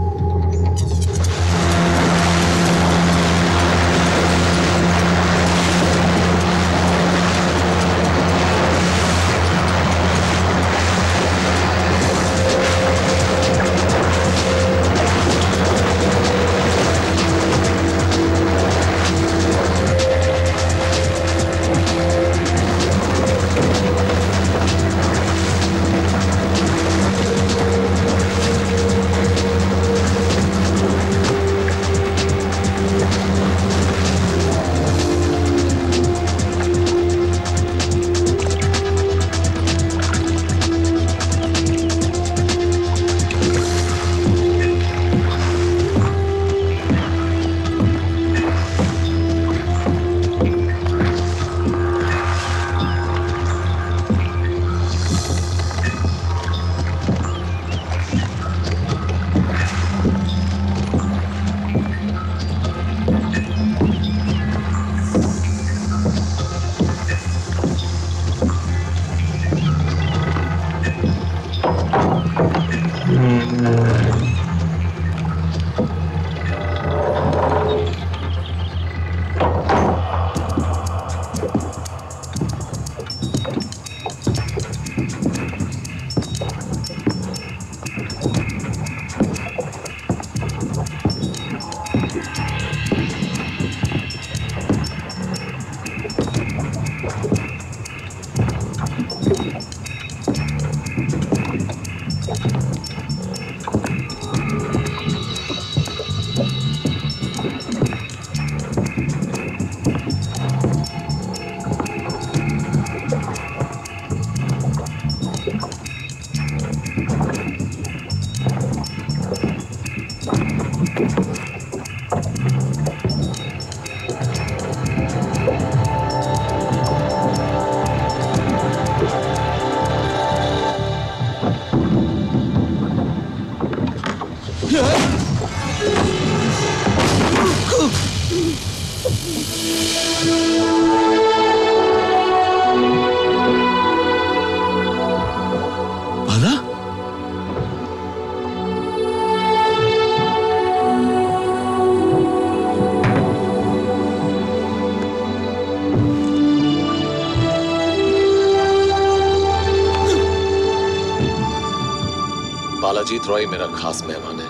बालाजीत रॉय मेरा खास मेहमान है।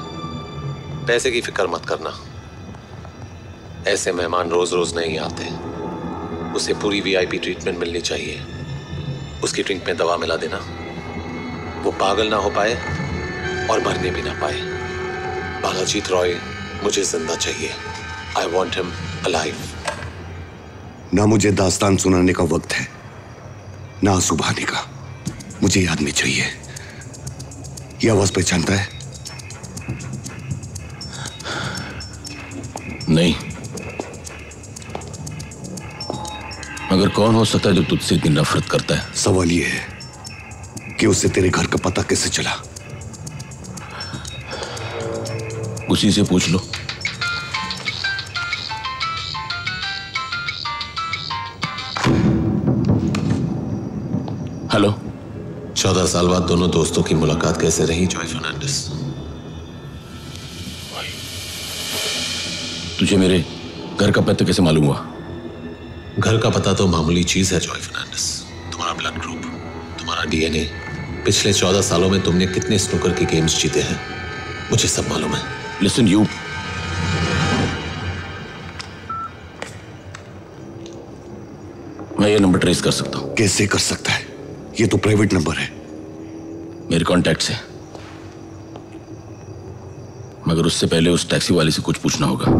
पैसे की फिक्र मत करना, ऐसे मेहमान रोज रोज नहीं आते। उसे पूरी वीआईपी ट्रीटमेंट मिलनी चाहिए। उसकी ड्रिंक में दवा मिला देना, वो पागल ना हो पाए और मरने भी ना पाए। बालाजीत रॉय मुझे जिंदा चाहिए। I want him alive. ना मुझे दास्तान सुनाने का वक्त है ना आंसू बहाने का। मुझे ये आदमी चाहिए। यह आवाज पहचानता है? नहीं, मगर कौन हो सकता है जो तुझसे इतनी नफरत करता है? सवाल यह है कि उसे तेरे घर का पता कैसे चला? उसी से पूछ लो। हेलो। 14 साल बाद दोनों दोस्तों की मुलाकात कैसे रही जॉय फर्नांडिस? तुझे मेरे घर का पता कैसे मालूम हुआ? घर का पता तो मामूली चीज है जॉय फर्नांडिस। तुम्हारा ब्लड ग्रुप, तुम्हारा डीएनए, पिछले 14 सालों में तुमने कितने स्नूकर के गेम्स जीते हैं, मुझे सब मालूम है। लिसन यू, मैं ये नंबर ट्रेस कर सकता हूँ। कैसे कर सकता है? ये तो प्राइवेट नंबर है। मेरे कॉन्टैक्ट से, मगर उससे पहले उस टैक्सी वाले से कुछ पूछना होगा।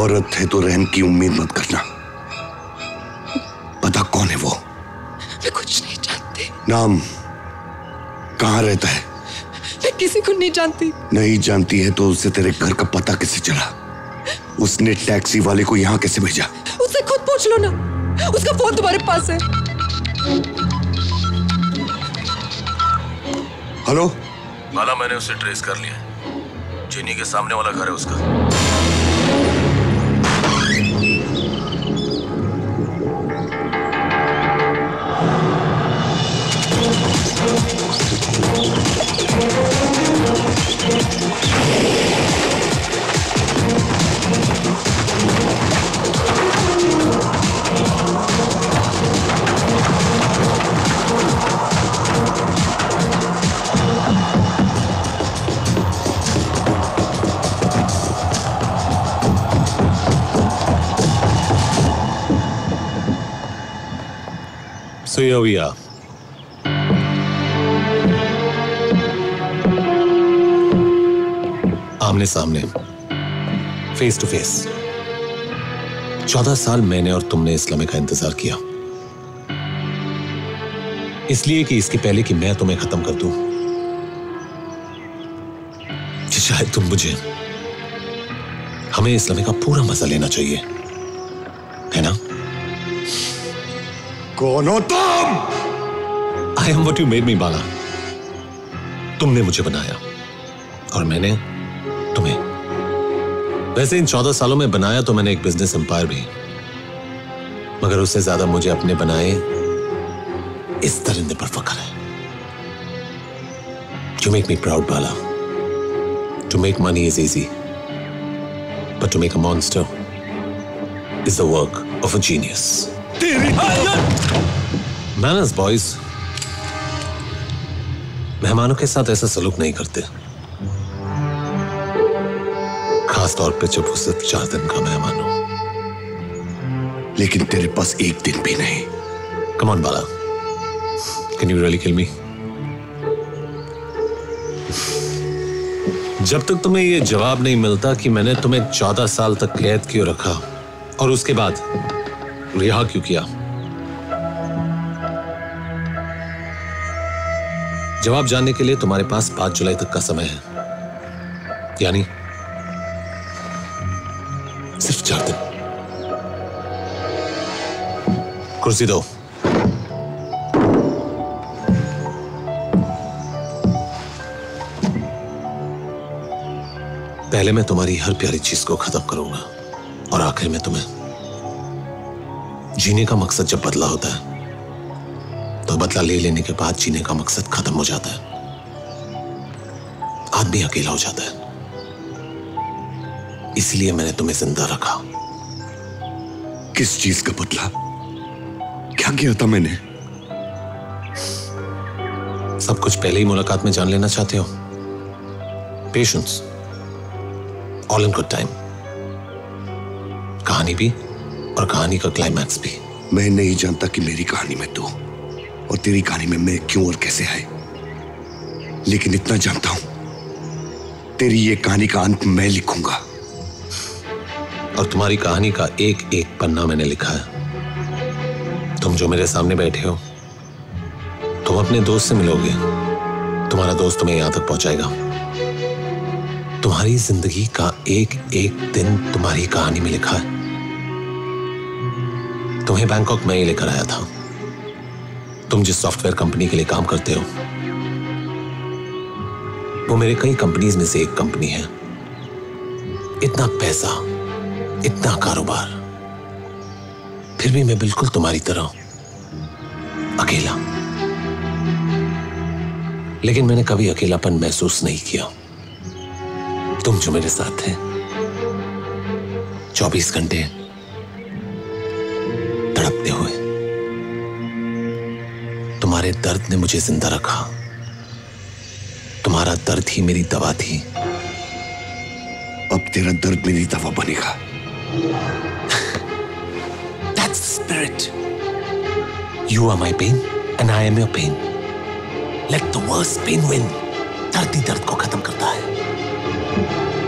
औरत है तो रहम की उम्मीद मत करना। पता कौन है वो? मैं कुछ नहीं जानती। नाम, कहाँ रहता है? मैं किसी को नहीं जानती। नहीं जानती है तो उससे तेरे घर का पता कैसे चला? उसने टैक्सी वाले को यहाँ कैसे भेजा? उससे खुद पूछ लो ना, उसका फोन तुम्हारे पास है। हेलो। माला, मैंने उसे ट्रेस कर लिया है। चीनी के सामने वाला घर है उसका। So here we are. आमने सामने, फेस टू फेस। 14 साल मैंने और तुमने इस लम्हे का इंतजार किया, इसलिए कि इसके पहले कि मैं तुम्हें खत्म कर दूं, शायद तुम मुझे, हमें इस लम्हे का पूरा मजा लेना चाहिए, है ना? कौन हो तुम? I am what you made me, बाला। तुमने मुझे बनाया और मैंने तुम्हें। वैसे इन 14 सालों में बनाया तो मैंने एक बिजनेस एम्पायर भी, मगर उससे ज्यादा मुझे अपने बनाए इस दरिंदे पर फख्र है। You make me proud, Bala. To make money is easy, but to make a monster is the work of a genius. Manners, boys. मेहमानों के साथ ऐसा सलूक नहीं करते, खास तौर पे जब वो सिर्फ 4 दिन का मेहमान हो। लेकिन तेरे पास 1 दिन भी नहीं। Come on, Bala. Can you really kill me? जब तक तुम्हें ये जवाब नहीं मिलता कि मैंने तुम्हें 14 साल तक कैद क्यों रखा और उसके बाद रिहा क्यों किया, जवाब जानने के लिए तुम्हारे पास 5 जुलाई तक का समय है, यानी सिर्फ 4 दिन। कुर्सी दो। पहले मैं तुम्हारी हर प्यारी चीज को खत्म करूंगा और आखिर में तुम्हें। जीने का मकसद जब बदला होता है तो बदला ले लेने के बाद जीने का मकसद खत्म हो जाता है, आदमी अकेला हो जाता है। इसलिए मैंने तुम्हें जिंदा रखा। किस चीज का बदला? क्या किया था मैंने? सब कुछ पहले ही मुलाकात में जान लेना चाहते हो? Patience, all in good time. कहानी भी और कहानी का क्लाइमैक्स भी। मैं नहीं जानता कि मेरी कहानी में तू और तेरी कहानी में मैं क्यों और कैसे आए, लेकिन इतना जानता हूं तेरी ये कहानी का अंत मैं लिखूंगा। और तुम्हारी कहानी का 1-1 पन्ना मैंने लिखा है। तुम जो मेरे सामने बैठे हो, तुम अपने दोस्त से मिलोगे, तुम्हारा दोस्त तुम्हें यहां तक पहुंचाएगा। तुम्हारी जिंदगी का 1-1 दिन तुम्हारी कहानी में लिखा है। तुम्हें बैंकॉक में ही लेकर आया था। तुम जिस सॉफ्टवेयर कंपनी के लिए काम करते हो, वो मेरे कई कंपनीज में से एक कंपनी है। इतना पैसा, इतना कारोबार, फिर भी मैं बिल्कुल तुम्हारी तरह अकेला। लेकिन मैंने कभी अकेलापन महसूस नहीं किया। तुम जो मेरे साथ थे, 24 घंटे तड़पते हुए। तुम्हारे दर्द ने मुझे जिंदा रखा। तुम्हारा दर्द ही मेरी दवा थी। अब तेरा दर्द मेरी दवा बनेगा। That's the spirit. You are my pain and I am your pain. Let the worst pain win. दर्द ही दर्द को खत्म करता है।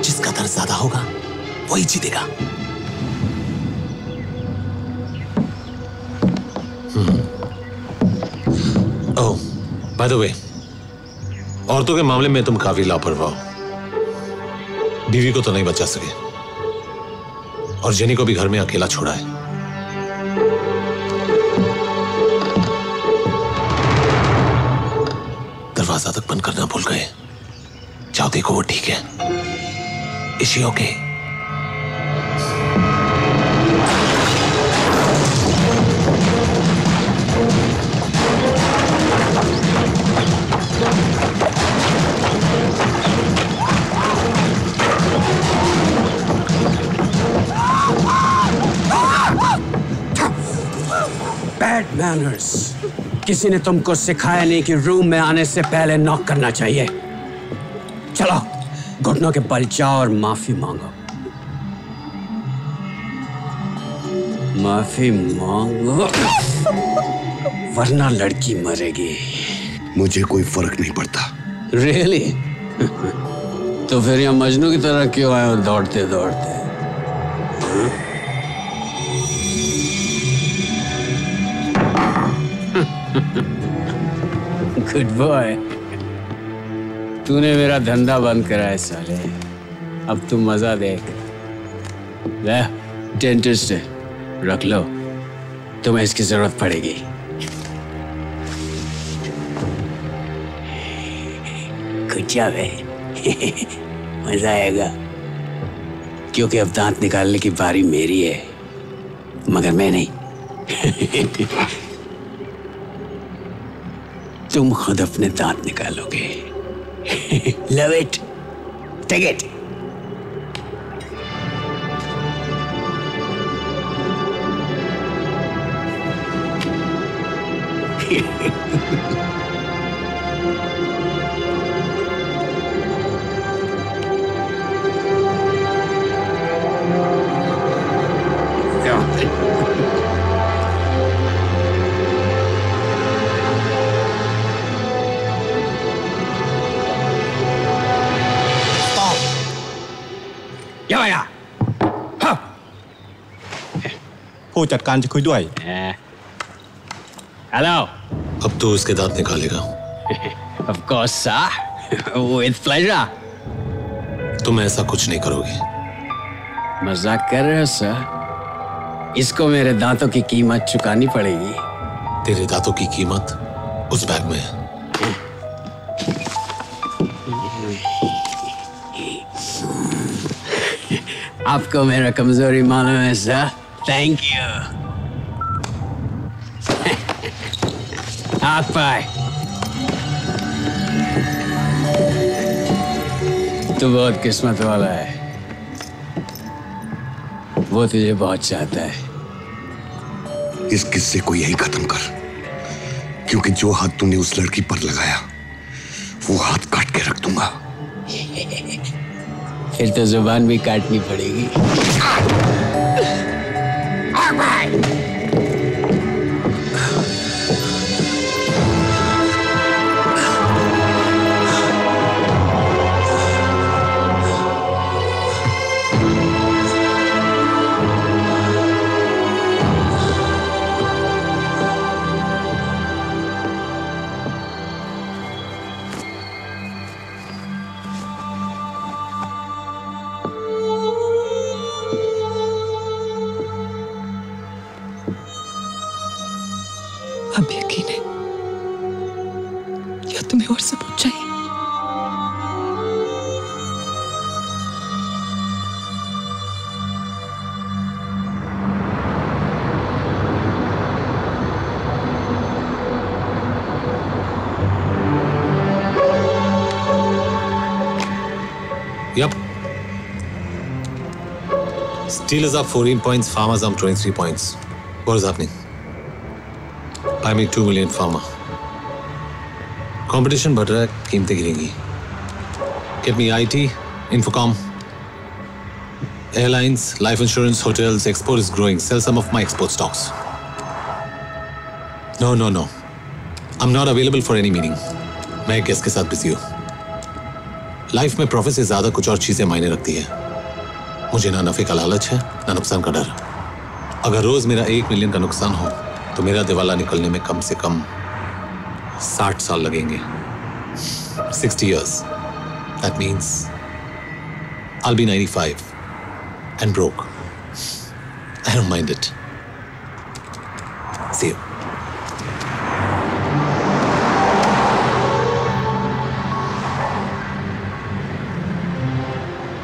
जिसका दर्द ज्यादा होगा वही जीतेगा। ओह, बाय द वे, औरतों के मामले में तुम काफी लापरवाह हो। बीवी को तो नहीं बचा सके और जेनी को भी घर में अकेला छोड़ा है। दरवाजा तक बंद करना भूल गए। जाओ देखो वो ठीक है। Is she okay? Bad manners. किसी ने तुमको सिखाया नहीं कि रूम में आने से पहले नॉक करना चाहिए। चलो घुटनों के बल जाओ और माफी मांगो। माफी मांगो, वरना लड़की मरेगी। मुझे कोई फर्क नहीं पड़ता। रियली? तो फिर यहां मजनू की तरह क्यों आए हो दौड़ते दौड़ते? Good boy. तूने मेरा धंधा बंद कराया साले। अब तू मजा देख। ले, डेंटिस्ट है, रख लो, तुम्हें इसकी जरूरत पड़ेगी। कुछ है। मजा आएगा, क्योंकि अब दांत निकालने की बारी मेरी है, मगर मैं नहीं। तुम खुद अपने दांत निकालोगे। Love it, take इट।จัดการ จะคุย ด้วย Hello. अब तो उसके दांत निकालेगा। Of course, sir. With pleasure. तुम ऐसा कुछ नहीं करोगे। मजाक कर रहे हो सर? इसको मेरे दांतों की कीमत चुकानी पड़ेगी। तेरे दांतों की कीमत उस बैग में है। आपको मेरा कमजोरी मालूम है sir. Thank you. Hot pie. तू बहुत किस्मत वाला है। वो तुझे बहुत चाहता है। इस किस्से को यही खत्म कर, क्योंकि जो हाथ तूने उस लड़की पर लगाया, वो हाथ काट के रख दूंगा। फिर तो जुबान भी काटनी पड़ेगी। Steel is up 14 points, farmers up 23 points. What is happening? I make 2 million farmer. Competition बढ़ रहा है, कीमतें गिरेंगी. Get me IT, Infocom, airlines, life insurance, hotels, export is growing. Sell some of my export stocks. No. I'm not available for any meeting. मैं guest के साथ busy हूँ. Life में profit से ज़्यादा कुछ और चीजें मायने रखती है. मुझे ना नफे का लालच है, ना नुकसान का डर। अगर रोज मेरा 1 मिलियन का नुकसान हो, तो मेरा दिवाला निकलने में कम से कम 60 साल लगेंगे। 60 years. That means I'll be 95 and broke. I don't mind it. See you.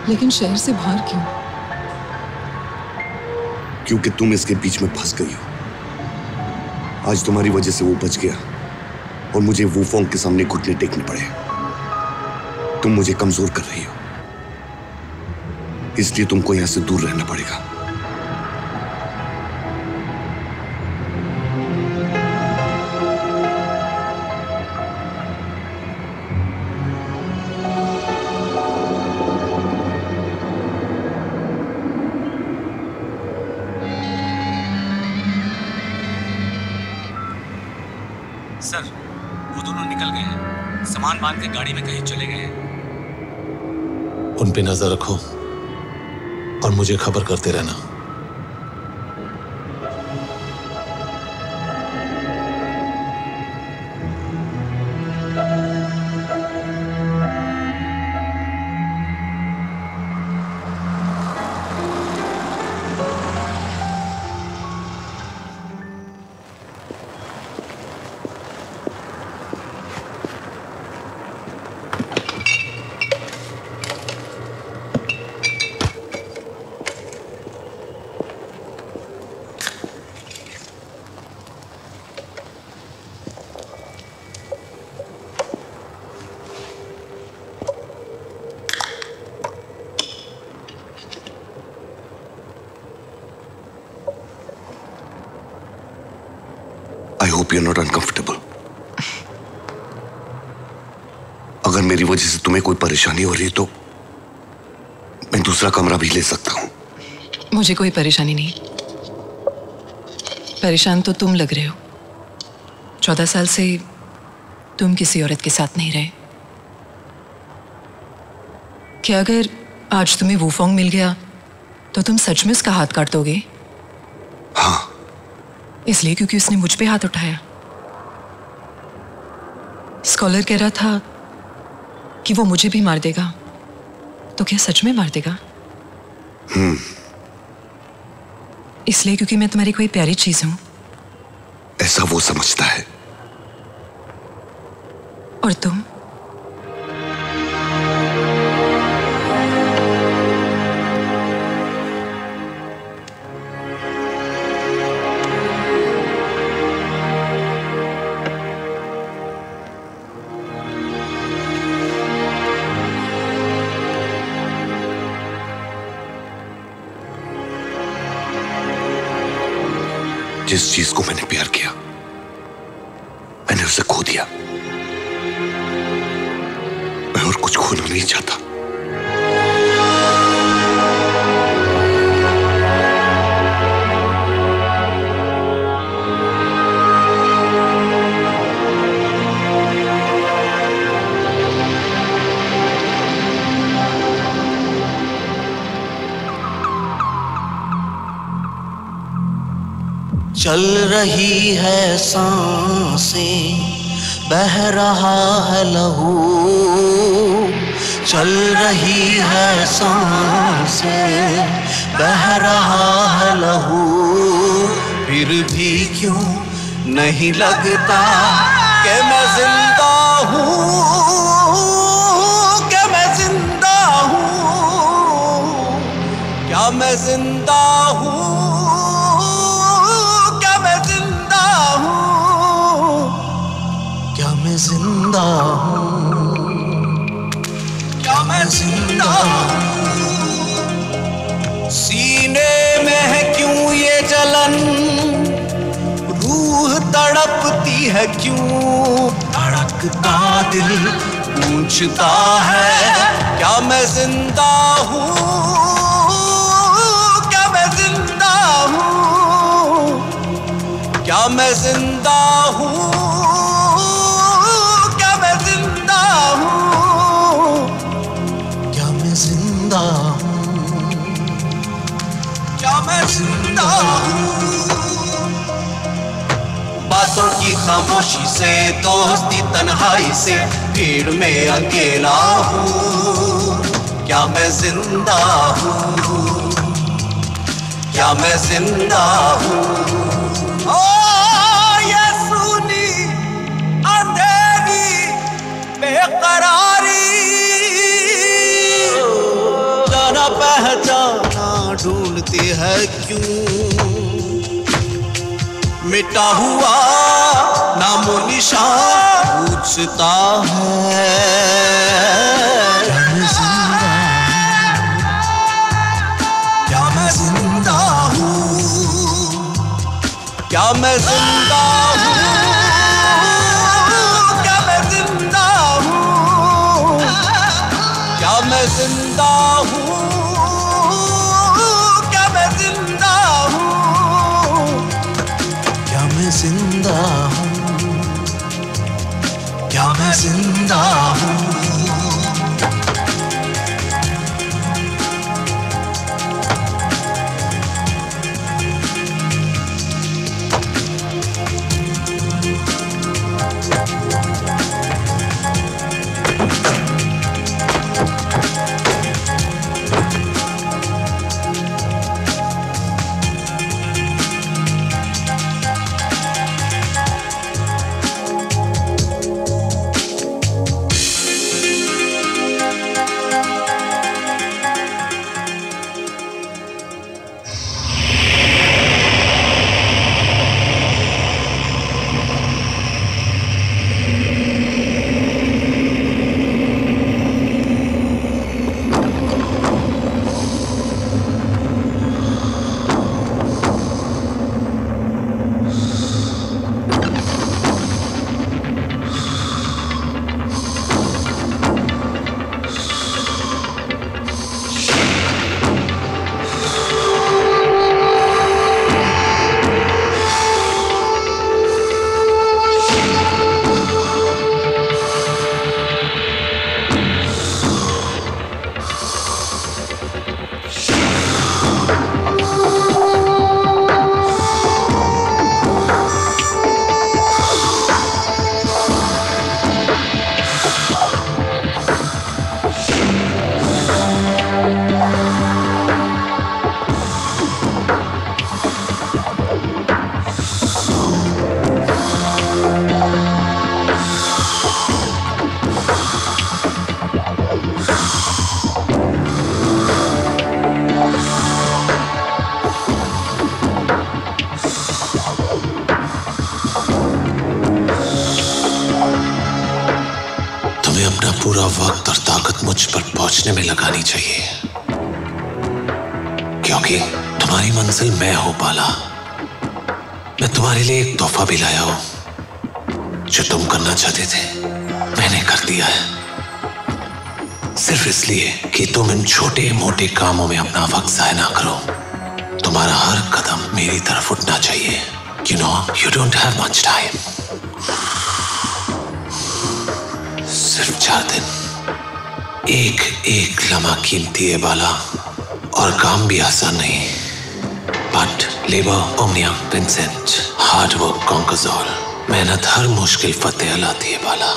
लेकिन शहर से बाहर क्यों? क्योंकि तुम इसके बीच में फंस गई हो। आज तुम्हारी वजह से वो बच गया और मुझे वो फोंग के सामने घुटने टेकने पड़े। तुम मुझे कमजोर कर रही हो, इसलिए तुमको यहां से दूर रहना पड़ेगा। गाड़ी में कहीं चले गए हैं। उन पे नजर रखो और मुझे खबर करते रहना। hope you're not uncomfortable. अगर मेरी वजह से तुम्हें कोई परेशानी हो रही है तो मैं दूसरा कमरा भी ले सकता हूँ. मुझे कोई परेशानी नहीं. परेशान तो तुम लग रहे हो. 14 साल से तुम किसी औरत के साथ नहीं रहे. क्या अगर आज तुम्हें वूफोंग मिल गया तो तुम सच में उसका हाथ काट दोगे? हाँ. इसलिए क्योंकि उसने मुझ पे हाथ उठाया. स्कॉलर कह रहा था कि वो मुझे भी मार देगा. तो क्या सच में मार देगा? इसलिए क्योंकि मैं तुम्हारी कोई प्यारी चीज हूं. ऐसा वो समझता है. और तुम? जिस चीज को मैंने प्यार किया मैंने उसे खो दिया. मैं और कुछ खोना नहीं चाहता. चल रही है सांसें, बह रहा है लहू. चल रही है सांसें, बह रहा है लहू. फिर भी क्यों नहीं लगता कि मैं जिंदा हूँ, कि मैं जिंदा हूँ, क्या मैं जिंदा हूँ, जिंदा हूँ, क्या मैं जिंदा हूँ. सीने में है क्यों ये जलन, रूह तड़पती है क्यों, धड़कता दिल पूछता है क्या मैं जिंदा हूँ, क्या मैं जिंदा हूँ, क्या मैं जिंदा हूँ, क्या मैं जिंदा हूँ. बातों की खामोशी से, दोस्ती तन्हाई से, भीड़ में अकेला हूँ. क्या मैं जिंदा हूँ, क्या मैं जिंदा हूँ. ढूंढती है क्यों, मिटा हुआ नामो निशान पूछता है क्या मैं जिंदा हूँ, क्या मैं जिंदा हूँ, क्या मैं जिंदा हूँ, क्या मैं जिंदा हूँ, क्या मैं जिंदा हूँ, जिंदा हूँ, क्या मैं जिंदा हूँ. पूरा वक्त और ताकत मुझ पर पहुंचने में लगानी चाहिए, क्योंकि तुम्हारी मंजिल मैं हूं बाला। मैं तुम्हारे लिए एक तोहफा भी लाया हूं जो तुम करना चाहते थे मैंने कर दिया है, सिर्फ इसलिए कि तुम इन छोटे मोटे कामों में अपना वक्त जाया ना करो। तुम्हारा हर कदम मेरी तरफ उठना चाहिए। You know, you don't have much time. सिर्फ 4 दिन, एक एक लम्हा कीमती है बाला, और काम भी आसान नहीं। But Labor Omnia Vincit, hard work conquers all. मेहनत हर मुश्किल फतेह लाती है बाला।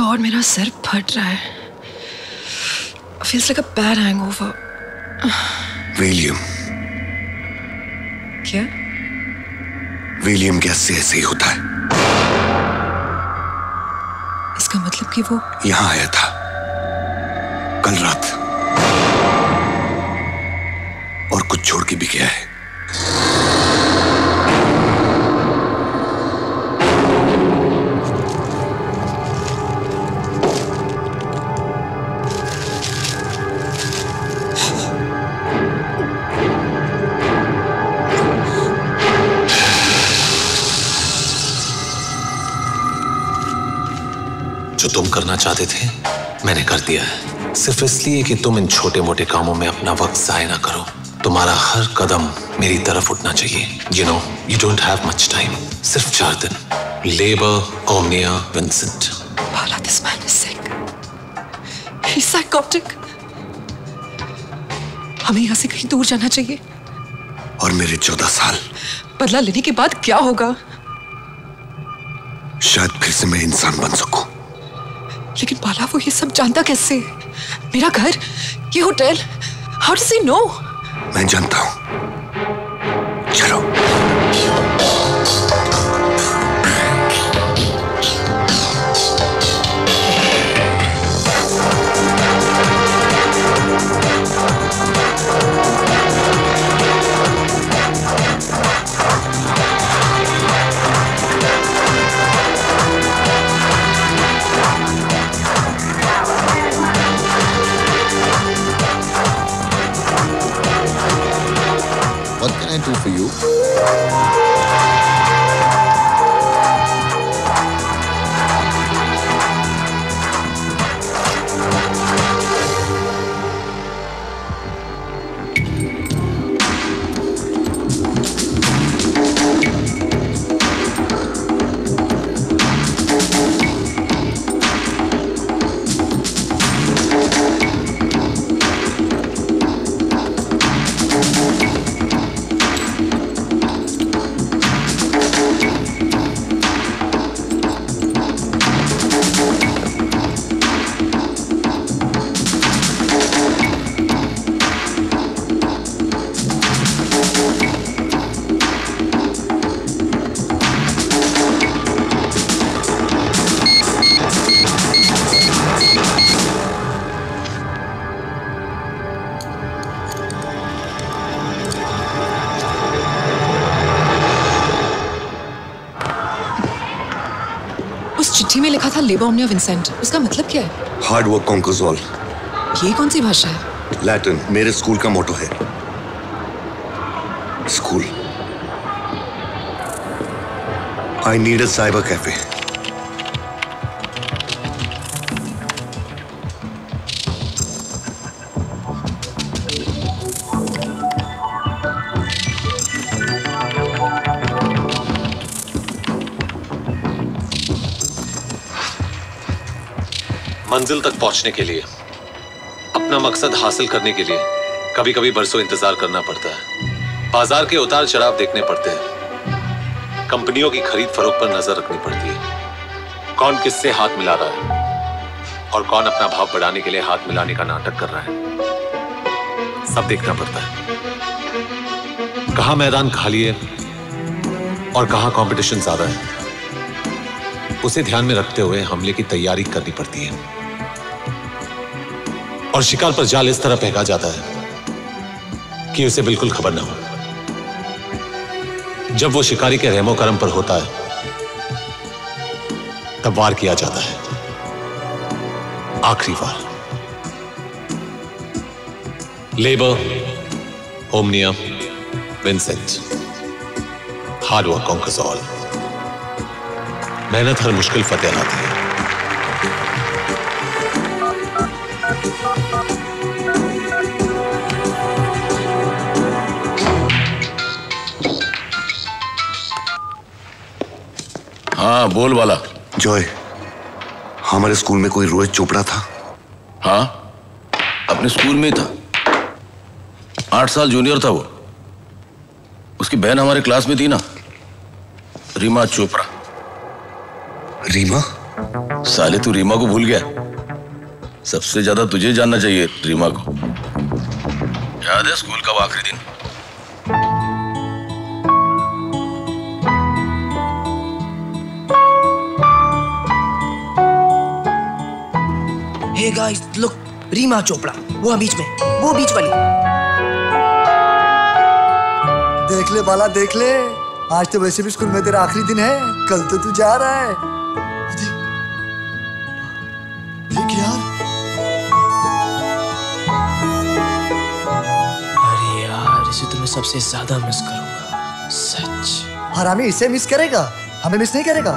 God, मेरा सर फट रहा है। Feels like a bad hangover. Valium. क्या? Valium गैस से ऐसे ही होता है। इसका मतलब कि वो यहाँ आया था कल रात और कुछ छोड़ के भी गया है। करना चाहते थे मैंने कर दिया है, सिर्फ इसलिए कि तुम इन छोटे मोटे कामों में अपना वक्त जाया ना करो। तुम्हारा हर कदम मेरी तरफ उठना चाहिए। You know, you don't have much time. सिर्फ 4 दिन। Labor Omnia Vincit. Bala, this man is sick. He's psychotic. हमें यहाँ से कहीं दूर जाना चाहिए। और मेरे 14 साल बदला लेने के बाद क्या होगा? शायद फिर से मैं इंसान बन सकूं। लेकिन बाला, वो ये सब जानता कैसे? मेरा घर, ये hotel, how does he know? मैं जानता हूँ। चलो। For you. में लिखा था लेबर ओमनिया विंसेंट, उसका मतलब क्या है? Hard work conquers all. ये कौन सी भाषा है? लैटिन, मेरे स्कूल का मोटो है। School. I need a cyber cafe. मंजिल तक पहुंचने के लिए, अपना मकसद हासिल करने के लिए कभी कभी बरसों इंतजार करना पड़ता है। बाजार के उतार चढ़ाव देखने पड़ते हैं, कंपनियों की खरीद फरोख्त पर नजर रखनी पड़ती है। कौन किससे हाथ मिला रहा है और कौन अपना भाव बढ़ाने के लिए हाथ मिलाने का नाटक कर रहा है, सब देखना पड़ता है। कहाँ मैदान खाली है और कहाँ कॉम्पिटिशन ज्यादा है, उसे ध्यान में रखते हुए हमले की तैयारी करनी पड़ती है। और शिकार पर जाल इस तरह फेंका जाता है कि उसे बिल्कुल खबर न हो। जब वो शिकारी के रहमो करम पर होता है तब वार किया जाता है, आखिरी वार। Labor omnia vincit. Hard work conquers all. मेहनत हर मुश्किल फतेह लाती है। हाँ बोल वाला। जॉय, हमारे स्कूल में कोई रोहित चोपड़ा था। हाँ, अपने स्कूल में ही था। 8 साल जूनियर था वो। उसकी बहन हमारे क्लास में थी ना, रीमा चोपड़ा। रीमा? साले तू रीमा को भूल गया। सबसे ज्यादा तुझे जानना चाहिए रीमा को। याद है स्कूल का आखिरी दिन? Hey guys, look, Reema Chopra. वो बीच में, वो बीच वाली। देख ले बाला, देख ले। आज तो वैसे भी स्कूल में तेरा आखिरी दिन है, कल तो तू जा रहा है। देख यार। अरे यार, इसे तुम्हें सबसे ज्यादा मिस करूंगा, सच। हरामी इसे मिस करेगा, हमें मिस नहीं करेगा।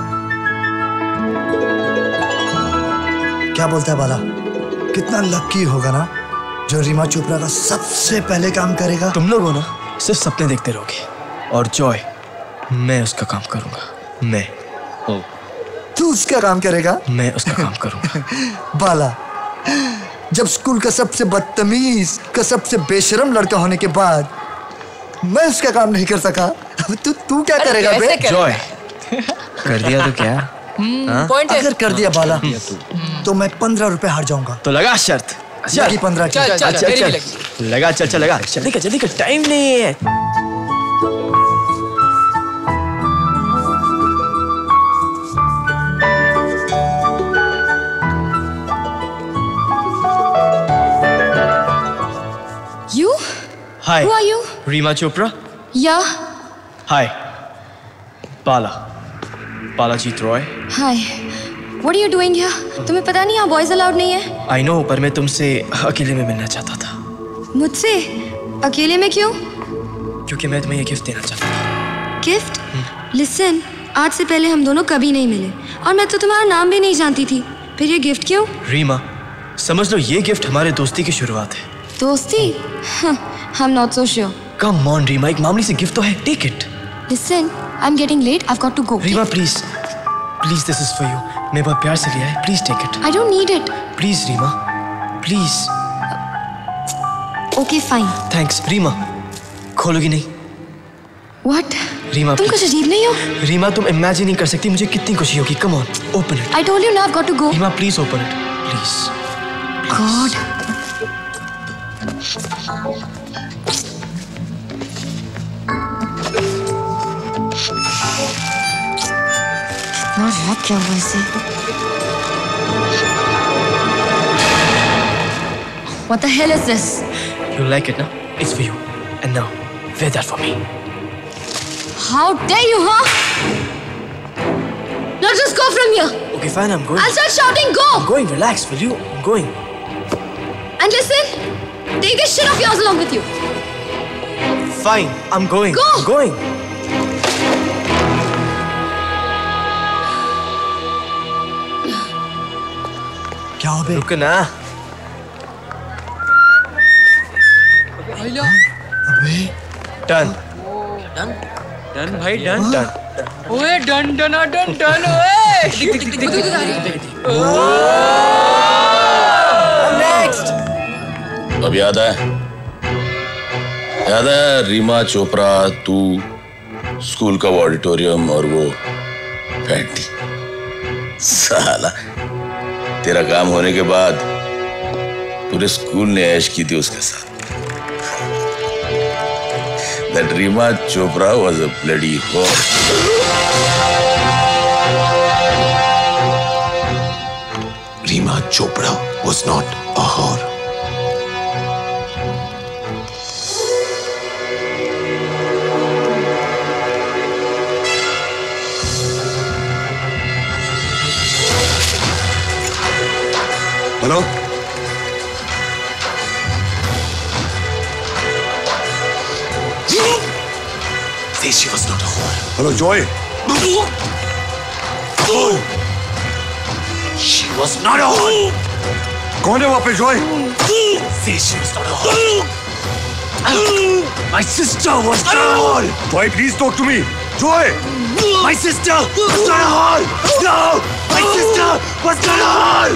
क्या बोलता है बाला? कितना लकी होगा ना जो रीमा चोपड़ा का सबसे पहले काम करेगा। तुम लोग हो ना, सिर्फ सपने देखते रहोगे। और जॉय, मैं उसका काम करूंगा। मैं। तू उसका काम करेगा? मैं उसका काम करूंगा। बाला, जब स्कूल का सबसे बदतमीज का सबसे बेशरम लड़का होने के बाद मैं उसका काम नहीं कर सका, तू क्या करेगा बे? जॉय, कर दिया तो क्या? अगर कर दिया बाला तो मैं 15 रुपए हार जाऊंगा। तो लगा शर्त। लगी 15 की। अच्छा लगा, चल चल लगा। जल्दी कर, टाइम नहीं है। You? Hi. Who are you? Reema Chopra. Yeah. Hi. Bala. Balajit Roy. Hi. What are you doing here? तुम्हें पता नहीं यहाँ boys allowed नहीं है? I know, पर मैं तुमसे अकेले में मिलना चाहता था। मुझसे? अकेले में क्यों? क्योंकि मैं तुम्हें ये गिफ्ट देना चाहता था। गिफ्ट? Listen, आज से पहले हम दोनों कभी नहीं मिले और मैं तो तुम्हारा नाम भी नहीं जानती थी, फिर ये गिफ्ट क्यों? रीमा, समझ लो ये गिफ्ट हमारे दोस्ती की शुरुआत है। दोस्ती? I'm not so sure. Come on, Reema, एक मामूली सी गिफ्ट तो है, take it. Listen, I'm getting late. I've got to go. Reema, please. Please, this is for you. मैंने बहुत प्यार से लिया है. Please take it. I don't need it. Please, Reema. Please. Okay, fine. Thanks, Reema. खोलोगी नहीं? What? Reema, तुम कुछ अजीब नहीं हो? Reema, तुम imagine नहीं कर सकती मुझे कितनी खुशी होगी. Come on, open it. I told you now. I've got to go. Reema, please open it. Please. God. ना रात क्या हुआ इसे? What the hell is this? You like it, no? It's for you. And now, wear that for me. How dare you, huh? Now just go from here. Okay, fine, I'm going. I'll start shouting, go! I'm going, relax, will you? I'm going. And listen, take this shit of yours along with you. Fine, I'm going. Go! I'm going. रुक ना। अबे done done done भाई, done done. ओए done done done done. ओए next. अब याद है रीमा चोपड़ा, तू, स्कूल का ऑडिटोरियम और वो पैंटी। साला तेरा काम होने के बाद पूरे स्कूल ने ऐश की थी उसके साथ। That Reema Chopra was a bloody whore. Reema Chopra was not a whore. Hello She was not a whore. Hello, Joy. She was not a whore. कौन है वहाँ पे Joy? Say she was not a whore. My sister was not a whore. Joy, please talk to me. Joy. My sister was not a whore. No, my sister was not a whore.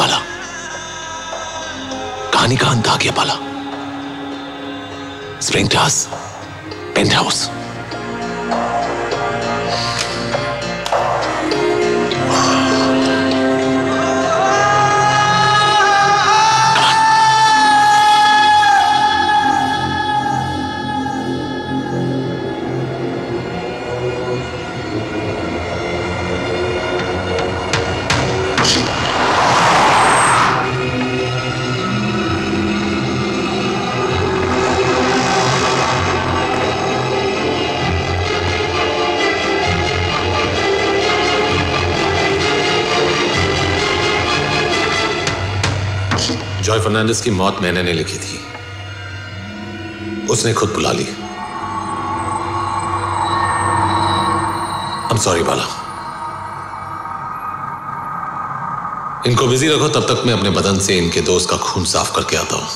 बाला, कहानी का अंत आ गया Bala. Spring class, paint house. Joy Fernandes की मौत मैंने नहीं लिखी थी, उसने खुद बुला ली। I'm sorry बाला, इनको बिजी रखो, तब तक मैं अपने बदन से इनके दोस्त का खून साफ करके आता हूं।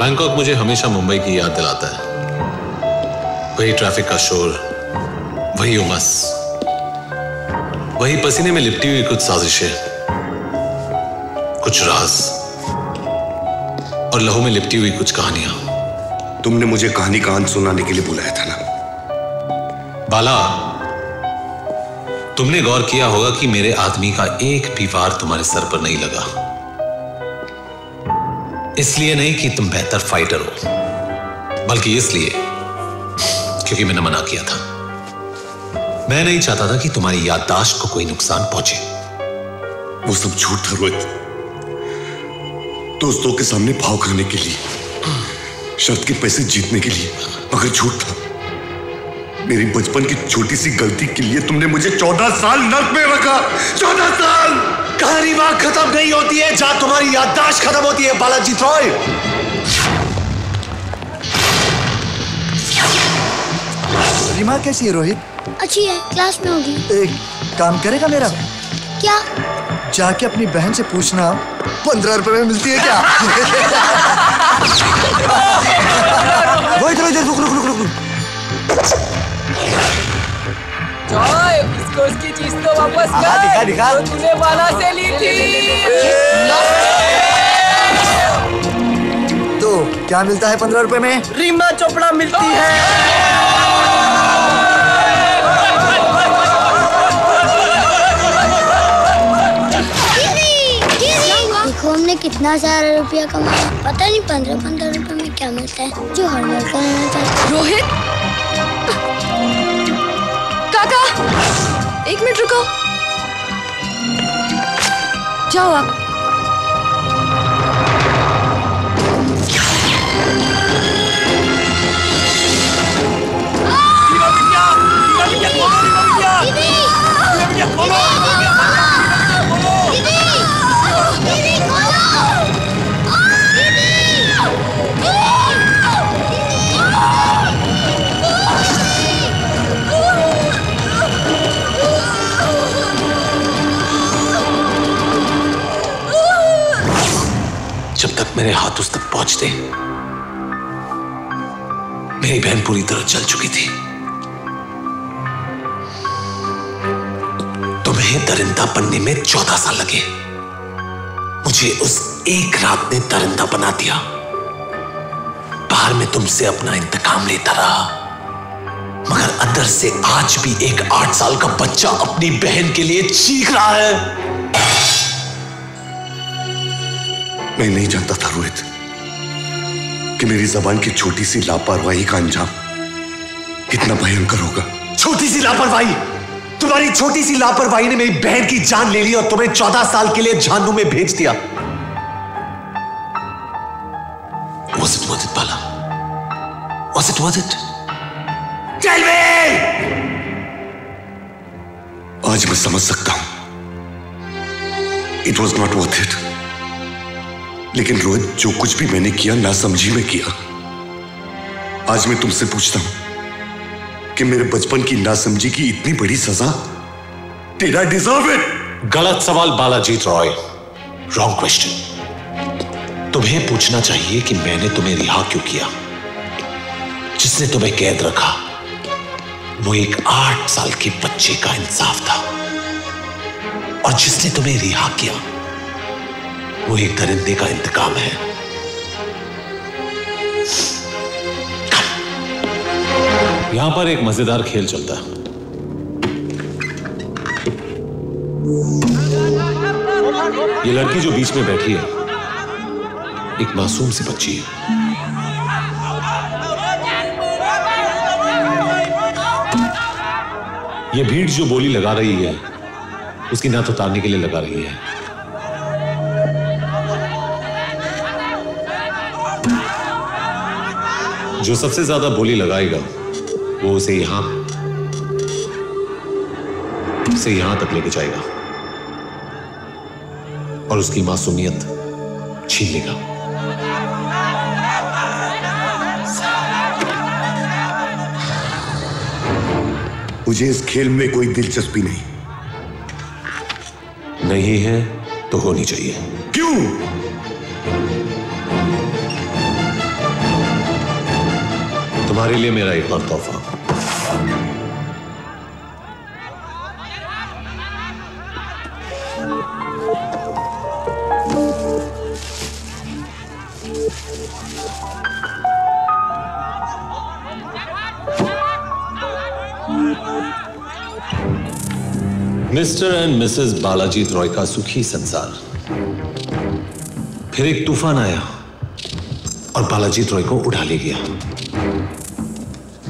बैंकॉक मुझे हमेशा मुंबई की याद दिलाता है। वही ट्रैफिक का शोर, वही उमस, वही पसीने में लिपटी हुई कुछ साजिशें, कुछ राज और लहू में लिपटी हुई कुछ कहानियां। तुमने मुझे कहानी का अंत सुनाने के लिए बुलाया था ना बाला। तुमने गौर किया होगा कि मेरे आदमी का एक भी वार तुम्हारे सर पर नहीं लगा, इसलिए नहीं कि तुम बेहतर फाइटर हो, बल्कि इसलिए क्योंकि मैंने मना किया था। मैं नहीं चाहता था कि तुम्हारी याददाश्त को कोई नुकसान पहुंचे। वो सब झूठ था रोहित, दोस्तों के सामने भाव करने के लिए, शर्त के पैसे जीतने के लिए, मगर झूठ था। मेरी बचपन की छोटी सी गलती के लिए तुमने मुझे 14 साल नर्क में रखा। 14 साल। कहानी वहां खत्म नहीं होती है जहां तुम्हारी याददाश्त खत्म होती है बालाजीत रॉय। रीमा कैसी है रोहित? अच्छी है, क्लास में होगी। एक काम करेगा मेरा? क्या? जाके अपनी बहन से पूछना 15 रुपए में मिलती है क्या। रुक। इसको उसकी चीज तो वापस कर। दिखा दिखा। तो तुझे बाला से ली थी। तो क्या मिलता है 15 रुपए में? रीमा चोपड़ा मिलती है। देखो हमने कितना सारा रुपया कमाया, पता नहीं 15-15 रुपए में क्या मिलता है जो हर लड़का लेना चाहता है। रोहित काका, 1 मिनट रुको, जाओ आप। मेरे हाथ उस तक पहुंचते मेरी बहन पूरी तरह जल चुकी थी। तुम्हें दरिंदा बनने में 14 साल लगे, मुझे उस एक रात ने दरिंदा बना दिया। बाहर में तुमसे अपना इंतकाम लेता रहा, मगर अंदर से आज भी एक 8 साल का बच्चा अपनी बहन के लिए चीख रहा है। मैं नहीं जानता था रोहित कि मेरी जबान की छोटी सी लापरवाही का अंजाम कितना भयंकर होगा। छोटी सी लापरवाही? तुम्हारी छोटी सी लापरवाही ने मेरी बहन की जान ले ली और तुम्हें 14 साल के लिए जानू में भेज दिया। Was it worth it, Bala? Was it worth it? Tell me! आज मैं समझ सकता हूं it was not worth it. लेकिन रोहित, जो कुछ भी मैंने किया ना समझी में किया। आज मैं तुमसे पूछता हूं कि मेरे बचपन की नासमझी की इतनी बड़ी सजा did I deserve it? गलत सवाल बालाजीत रॉय, wrong question। तुम्हें पूछना चाहिए कि मैंने तुम्हें रिहा क्यों किया। जिसने तुम्हें कैद रखा वो एक 8 साल के बच्चे का इंसाफ था, और जिसने तुम्हें रिहा किया वो एक दरिंदे का इंतकाम है। यहां पर एक मजेदार खेल चलता है। ये लड़की जो बीच में बैठी है एक मासूम सी बच्ची है। ये भीड़ जो बोली लगा रही है उसकी नात उतारने के लिए लगा रही है। जो सबसे ज्यादा बोली लगाएगा वो उसे यहां से यहां तक लेके जाएगा और उसकी मासूमियत छीन लेगा। मुझे इस खेल में कोई दिलचस्पी नहीं। नहीं है तो होनी चाहिए। क्यों? तुम्हारे लिए मेरा एक और तोहफा। Mister and Mrs Balajeet Roy का सुखी संसार। फिर एक तूफान आया और बालाजीत रॉय को उड़ा ले गया।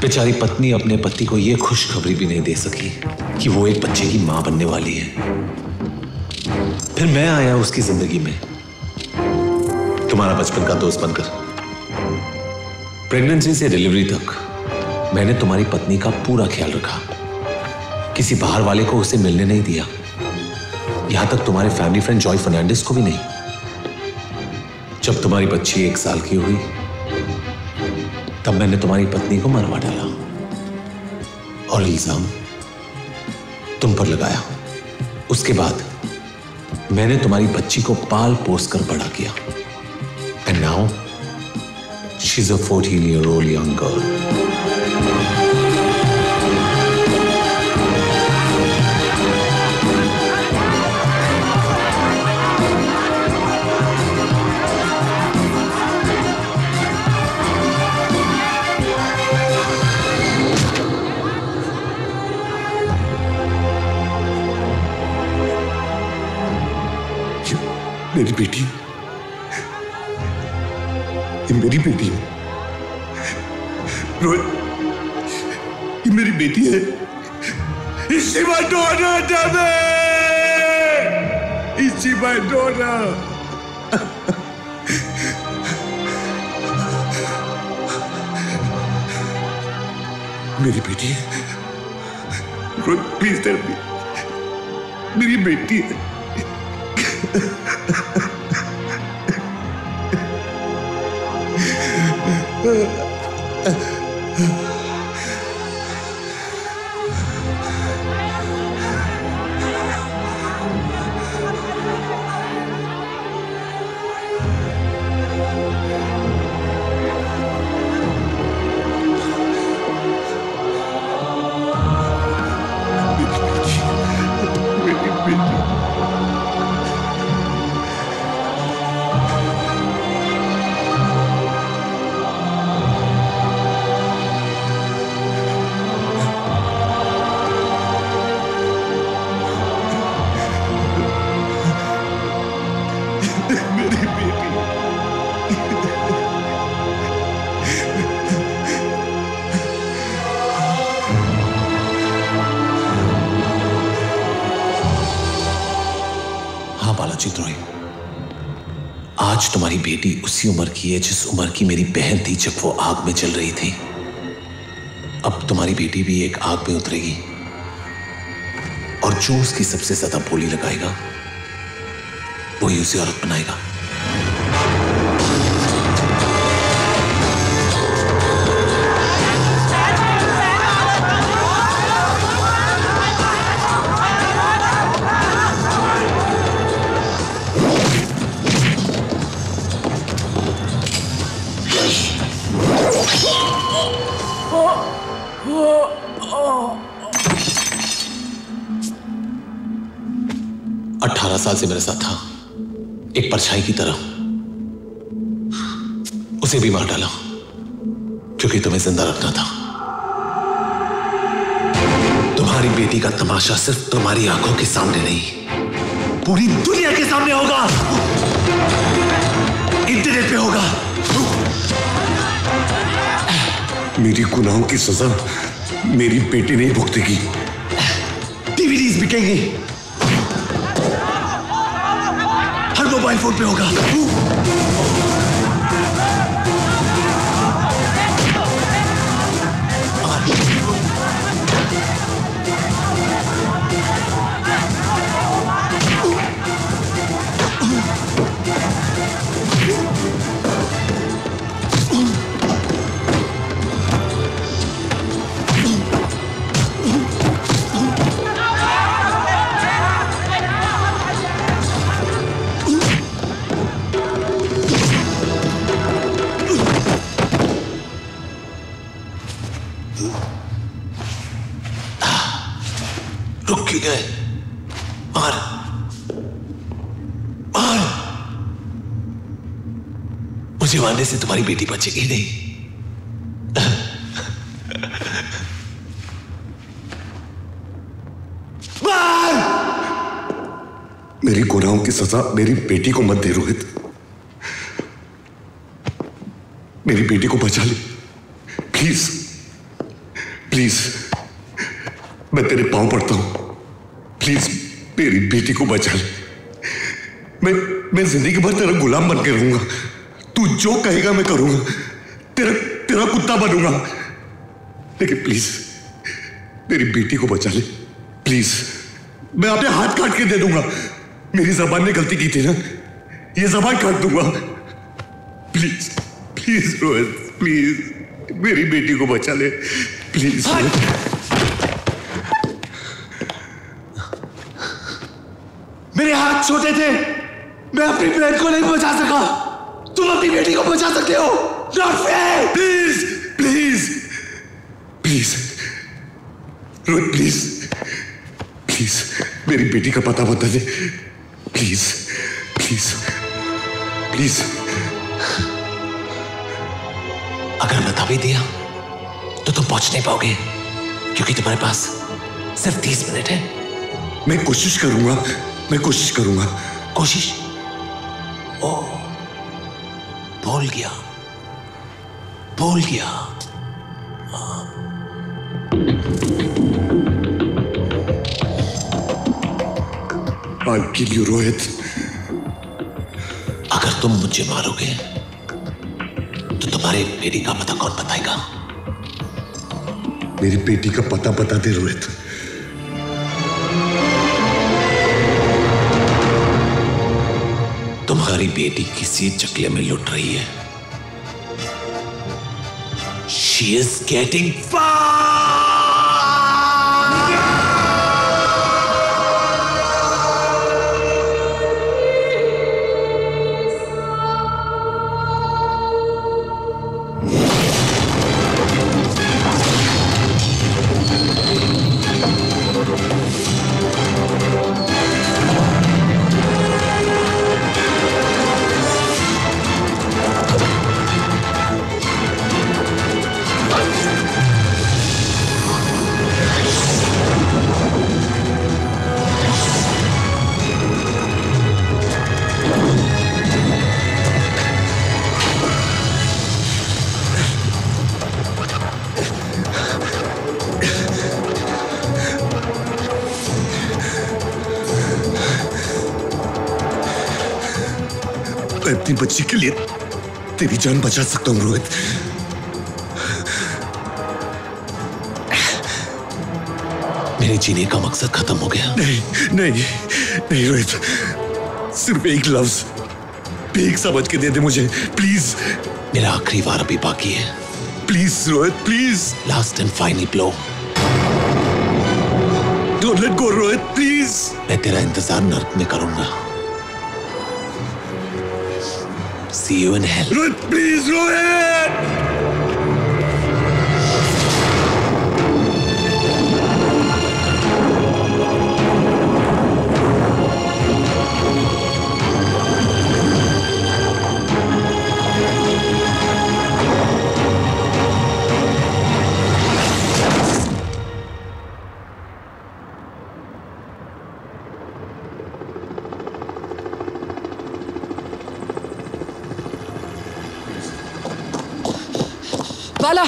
बेचारी पत्नी अपने पति को यह खुशखबरी भी नहीं दे सकी कि वो एक बच्चे की मां बनने वाली है। फिर मैं आया उसकी जिंदगी में, तुम्हारा बचपन का दोस्त बनकर। प्रेगनेंसी से डिलीवरी तक मैंने तुम्हारी पत्नी का पूरा ख्याल रखा। किसी बाहर वाले को उसे मिलने नहीं दिया, यहां तक तुम्हारे फैमिली फ्रेंड जॉय फर्नांडिस को भी नहीं। जब तुम्हारी बच्ची 1 साल की हुई तब मैंने तुम्हारी पत्नी को मरवा डाला और इल्जाम तुम पर लगाया। उसके बाद मैंने तुम्हारी बच्ची को पाल पोस कर बड़ा किया। And now she is a 14-year-old young girl। मेरी बेटी, ये मेरी बेटी है रोहित, ये मेरी बेटी है। इसी बार डोना दादा, इसी बार डोना। मेरी बेटी है रोहित, प्लीज टेल मी, मेरी बेटी है। बालाजीत रॉय, आज तुम्हारी बेटी उसी उम्र की है जिस उम्र की मेरी बहन थी जब वो आग में जल रही थी। अब तुम्हारी बेटी भी एक आग में उतरेगी और जो उसकी सबसे ज्यादा बोली लगाएगा वही उसे औरत बनाएगा। साल से मेरे साथ था, एक परछाई की तरह। उसे भी मार डाला क्योंकि तुम्हें जिंदा रखना था। तुम्हारी बेटी का तमाशा सिर्फ तुम्हारी आंखों के सामने नहीं, पूरी दुनिया के सामने होगा, इंटरनेट पे होगा। मेरी गुनाहों की सजा मेरी बेटी नहीं भुगतेगी, डीवीडीज बिकेंगी, मोबाइल फोन पे होगा। मारने से तुम्हारी बेटी बचेगी नहीं। मेरी गुनाहों की सजा मेरी बेटी को मत दे रोहित। मेरी बेटी को बचा ले प्लीज, प्लीज मैं तेरे पांव पड़ता हूं, प्लीज मेरी बेटी को बचा ले। मैं जिंदगी भर तेरा गुलाम बन के रहूंगा, तू जो कहेगा मैं करूंगा, तेरा कुत्ता बनूंगा, लेकिन प्लीज मेरी बेटी को बचा ले प्लीज। मैं अपने हाथ काट के दे दूंगा, मेरी जबान ने गलती की थी ना, ये जबान काट दूंगा। प्लीज प्लीज रोहित, प्लीज मेरी बेटी को बचा ले प्लीज। मेरे हाथ छोटे थे, मैं अपनी बहन को नहीं बचा सका, तुम अपनी बेटी को बचा सकते हो। Not fair. Please please please Rohit, please please मेरी बेटी का पता बता दे प्लीज प्लीज प्लीज। अगर बता भी दिया तो तुम पहुंच नहीं पाओगे क्योंकि तुम्हारे पास सिर्फ 30 मिनट है। मैं कोशिश करूंगा, मैं कोशिश करूंगा। कोशिश? ओ भूल गया, भूल गया। I'll kill you, Rohit. अगर तुम मुझे मारोगे तो तुम्हारी बेटी का पता कौन बताएगा? मेरी बेटी का पता बता दे रोहित। तुम्हारी बेटी किसी चकले में लुट रही है। She is getting अपनी बच्ची के लिए तेरी जान बचा सकता हूं रोहित। मेरे जीने का मकसद खत्म हो गया। नहीं नहीं नहीं रोहित, सिर्फ एक लफ्ज भीख समझ के दे दे मुझे प्लीज। मेरा आखिरी वार अभी बाकी है। Please Rohit please, last and final blow. Don't let go, Rohit, please. मैं तेरा इंतजार नर्क में करूंगा। See you in hell. Rohit, please, बाला,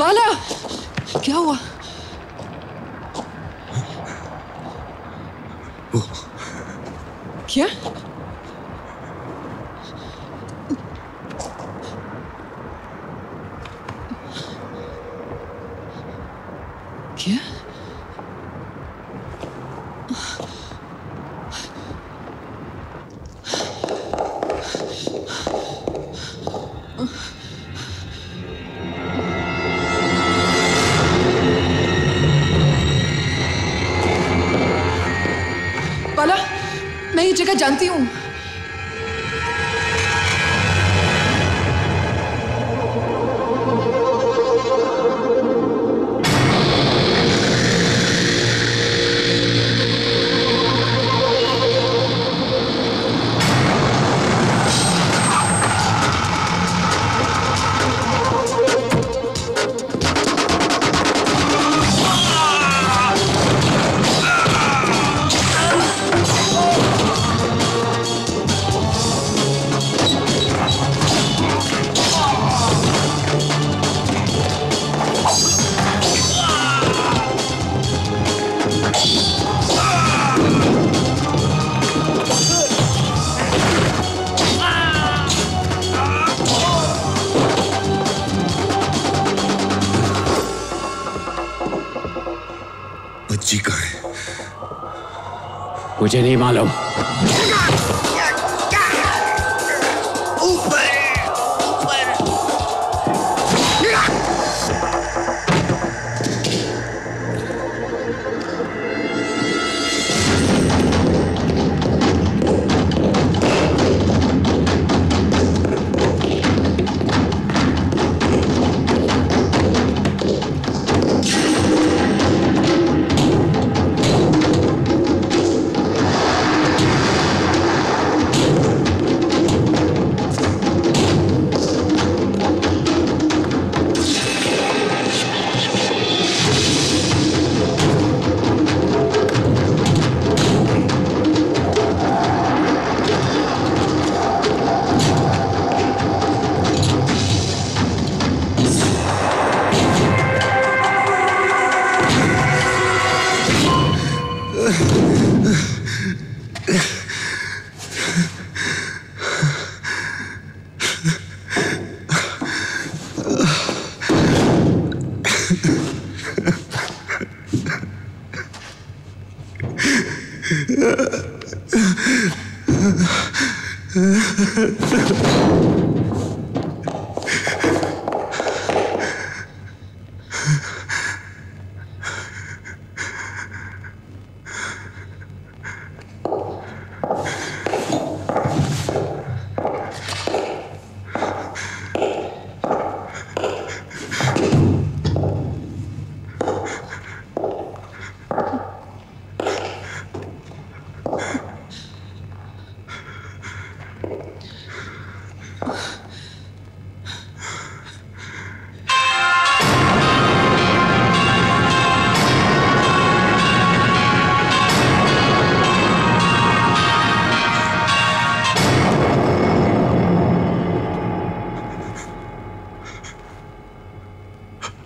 बाला, क्या हुआ? क्या? क्या? जगह जानती हूं। मुझे नहीं मालूम। ऊपर ऊपर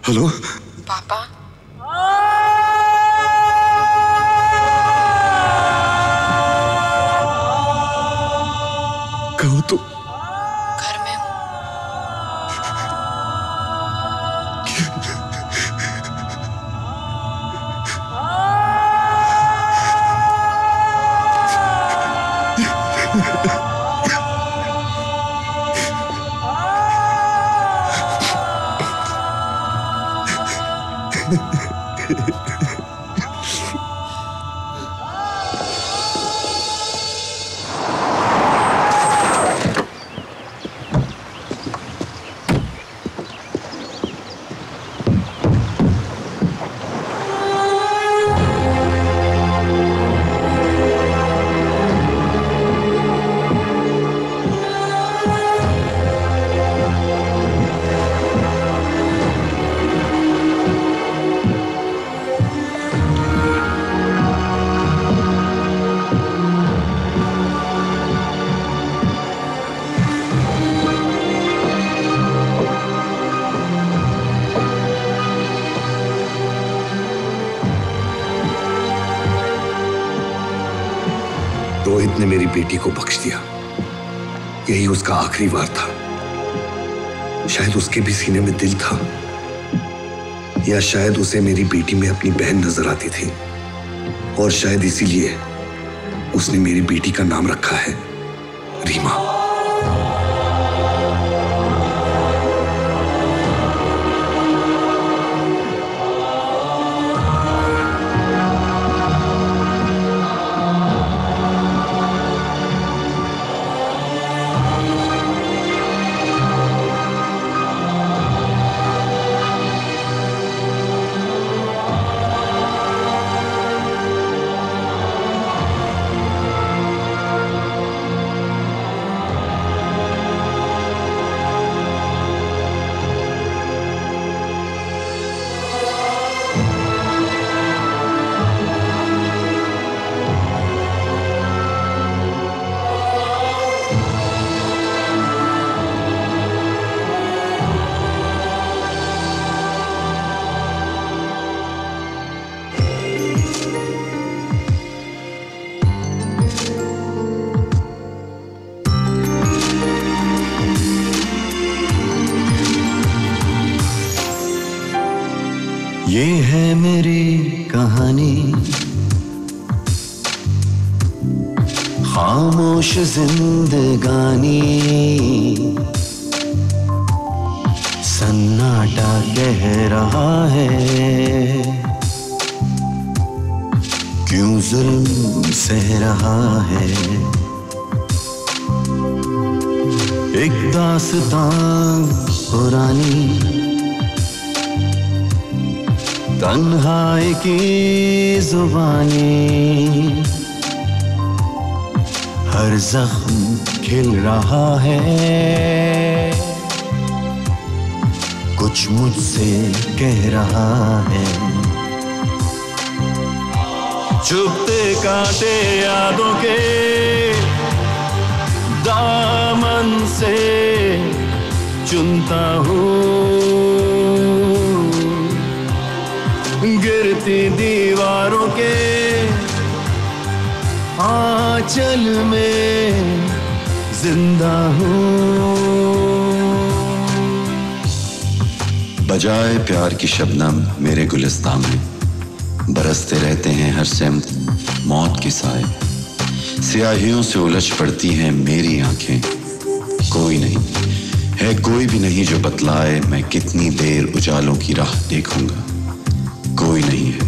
हेलो पापा, कहो तो ने मेरी बेटी को बख्श दिया, यही उसका आखिरी वार था। शायद उसके भी सीने में दिल था, या शायद उसे मेरी बेटी में अपनी बहन नजर आती थी और शायद इसीलिए उसने मेरी बेटी का नाम रखा है रीमा। जिंदगानी सन्नाटा कह रहा है, क्यों जुल्म सह रहा है। एक दास्तान पुरानी तन्हाई की जुबानी, हर जख्म खिल रहा है, कुछ मुझसे कह रहा है। चुभते कांटे यादों के दामन से चुनता हूँ, गिरती दीवारों के आंचल में जिंदा हूँ। बजाय प्यार की शबनम मेरे गुलिस्तां में बरसते रहते हैं हर सेम मौत के साए, स्याहियों से उलझ पड़ती हैं मेरी आंखें। कोई नहीं है, कोई भी नहीं जो बतलाए मैं कितनी देर उजालों की राह देखूंगा। कोई नहीं है,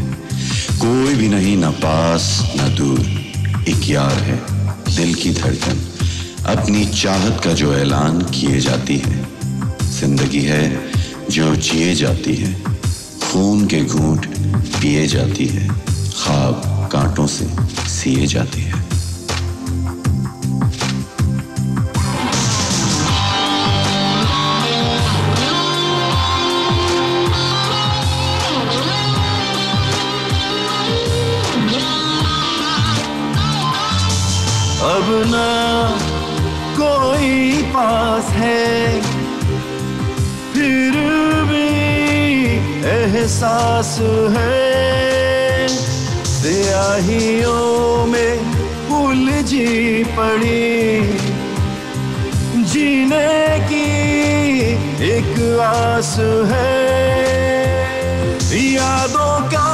कोई भी नहीं, ना पास ना दूर, एक यार है दिल की धड़कन, अपनी चाहत का जो ऐलान किए जाती है। जिंदगी है जो जिए जाती है, खून के घूंट पिए जाती है, ख्वाब कांटों से सिए जाती है। अब ना कोई पास है, फिर भी एहसास है, स्याहियों में उलझी पड़ी, जीने की एक आस है। यादों का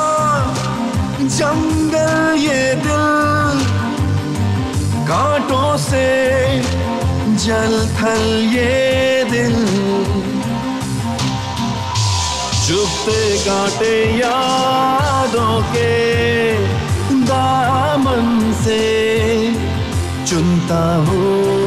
जंगल ये दिल कांटों से जल थल ये दिल, चुभते कांटे यादों के दामन से चुनता हूँ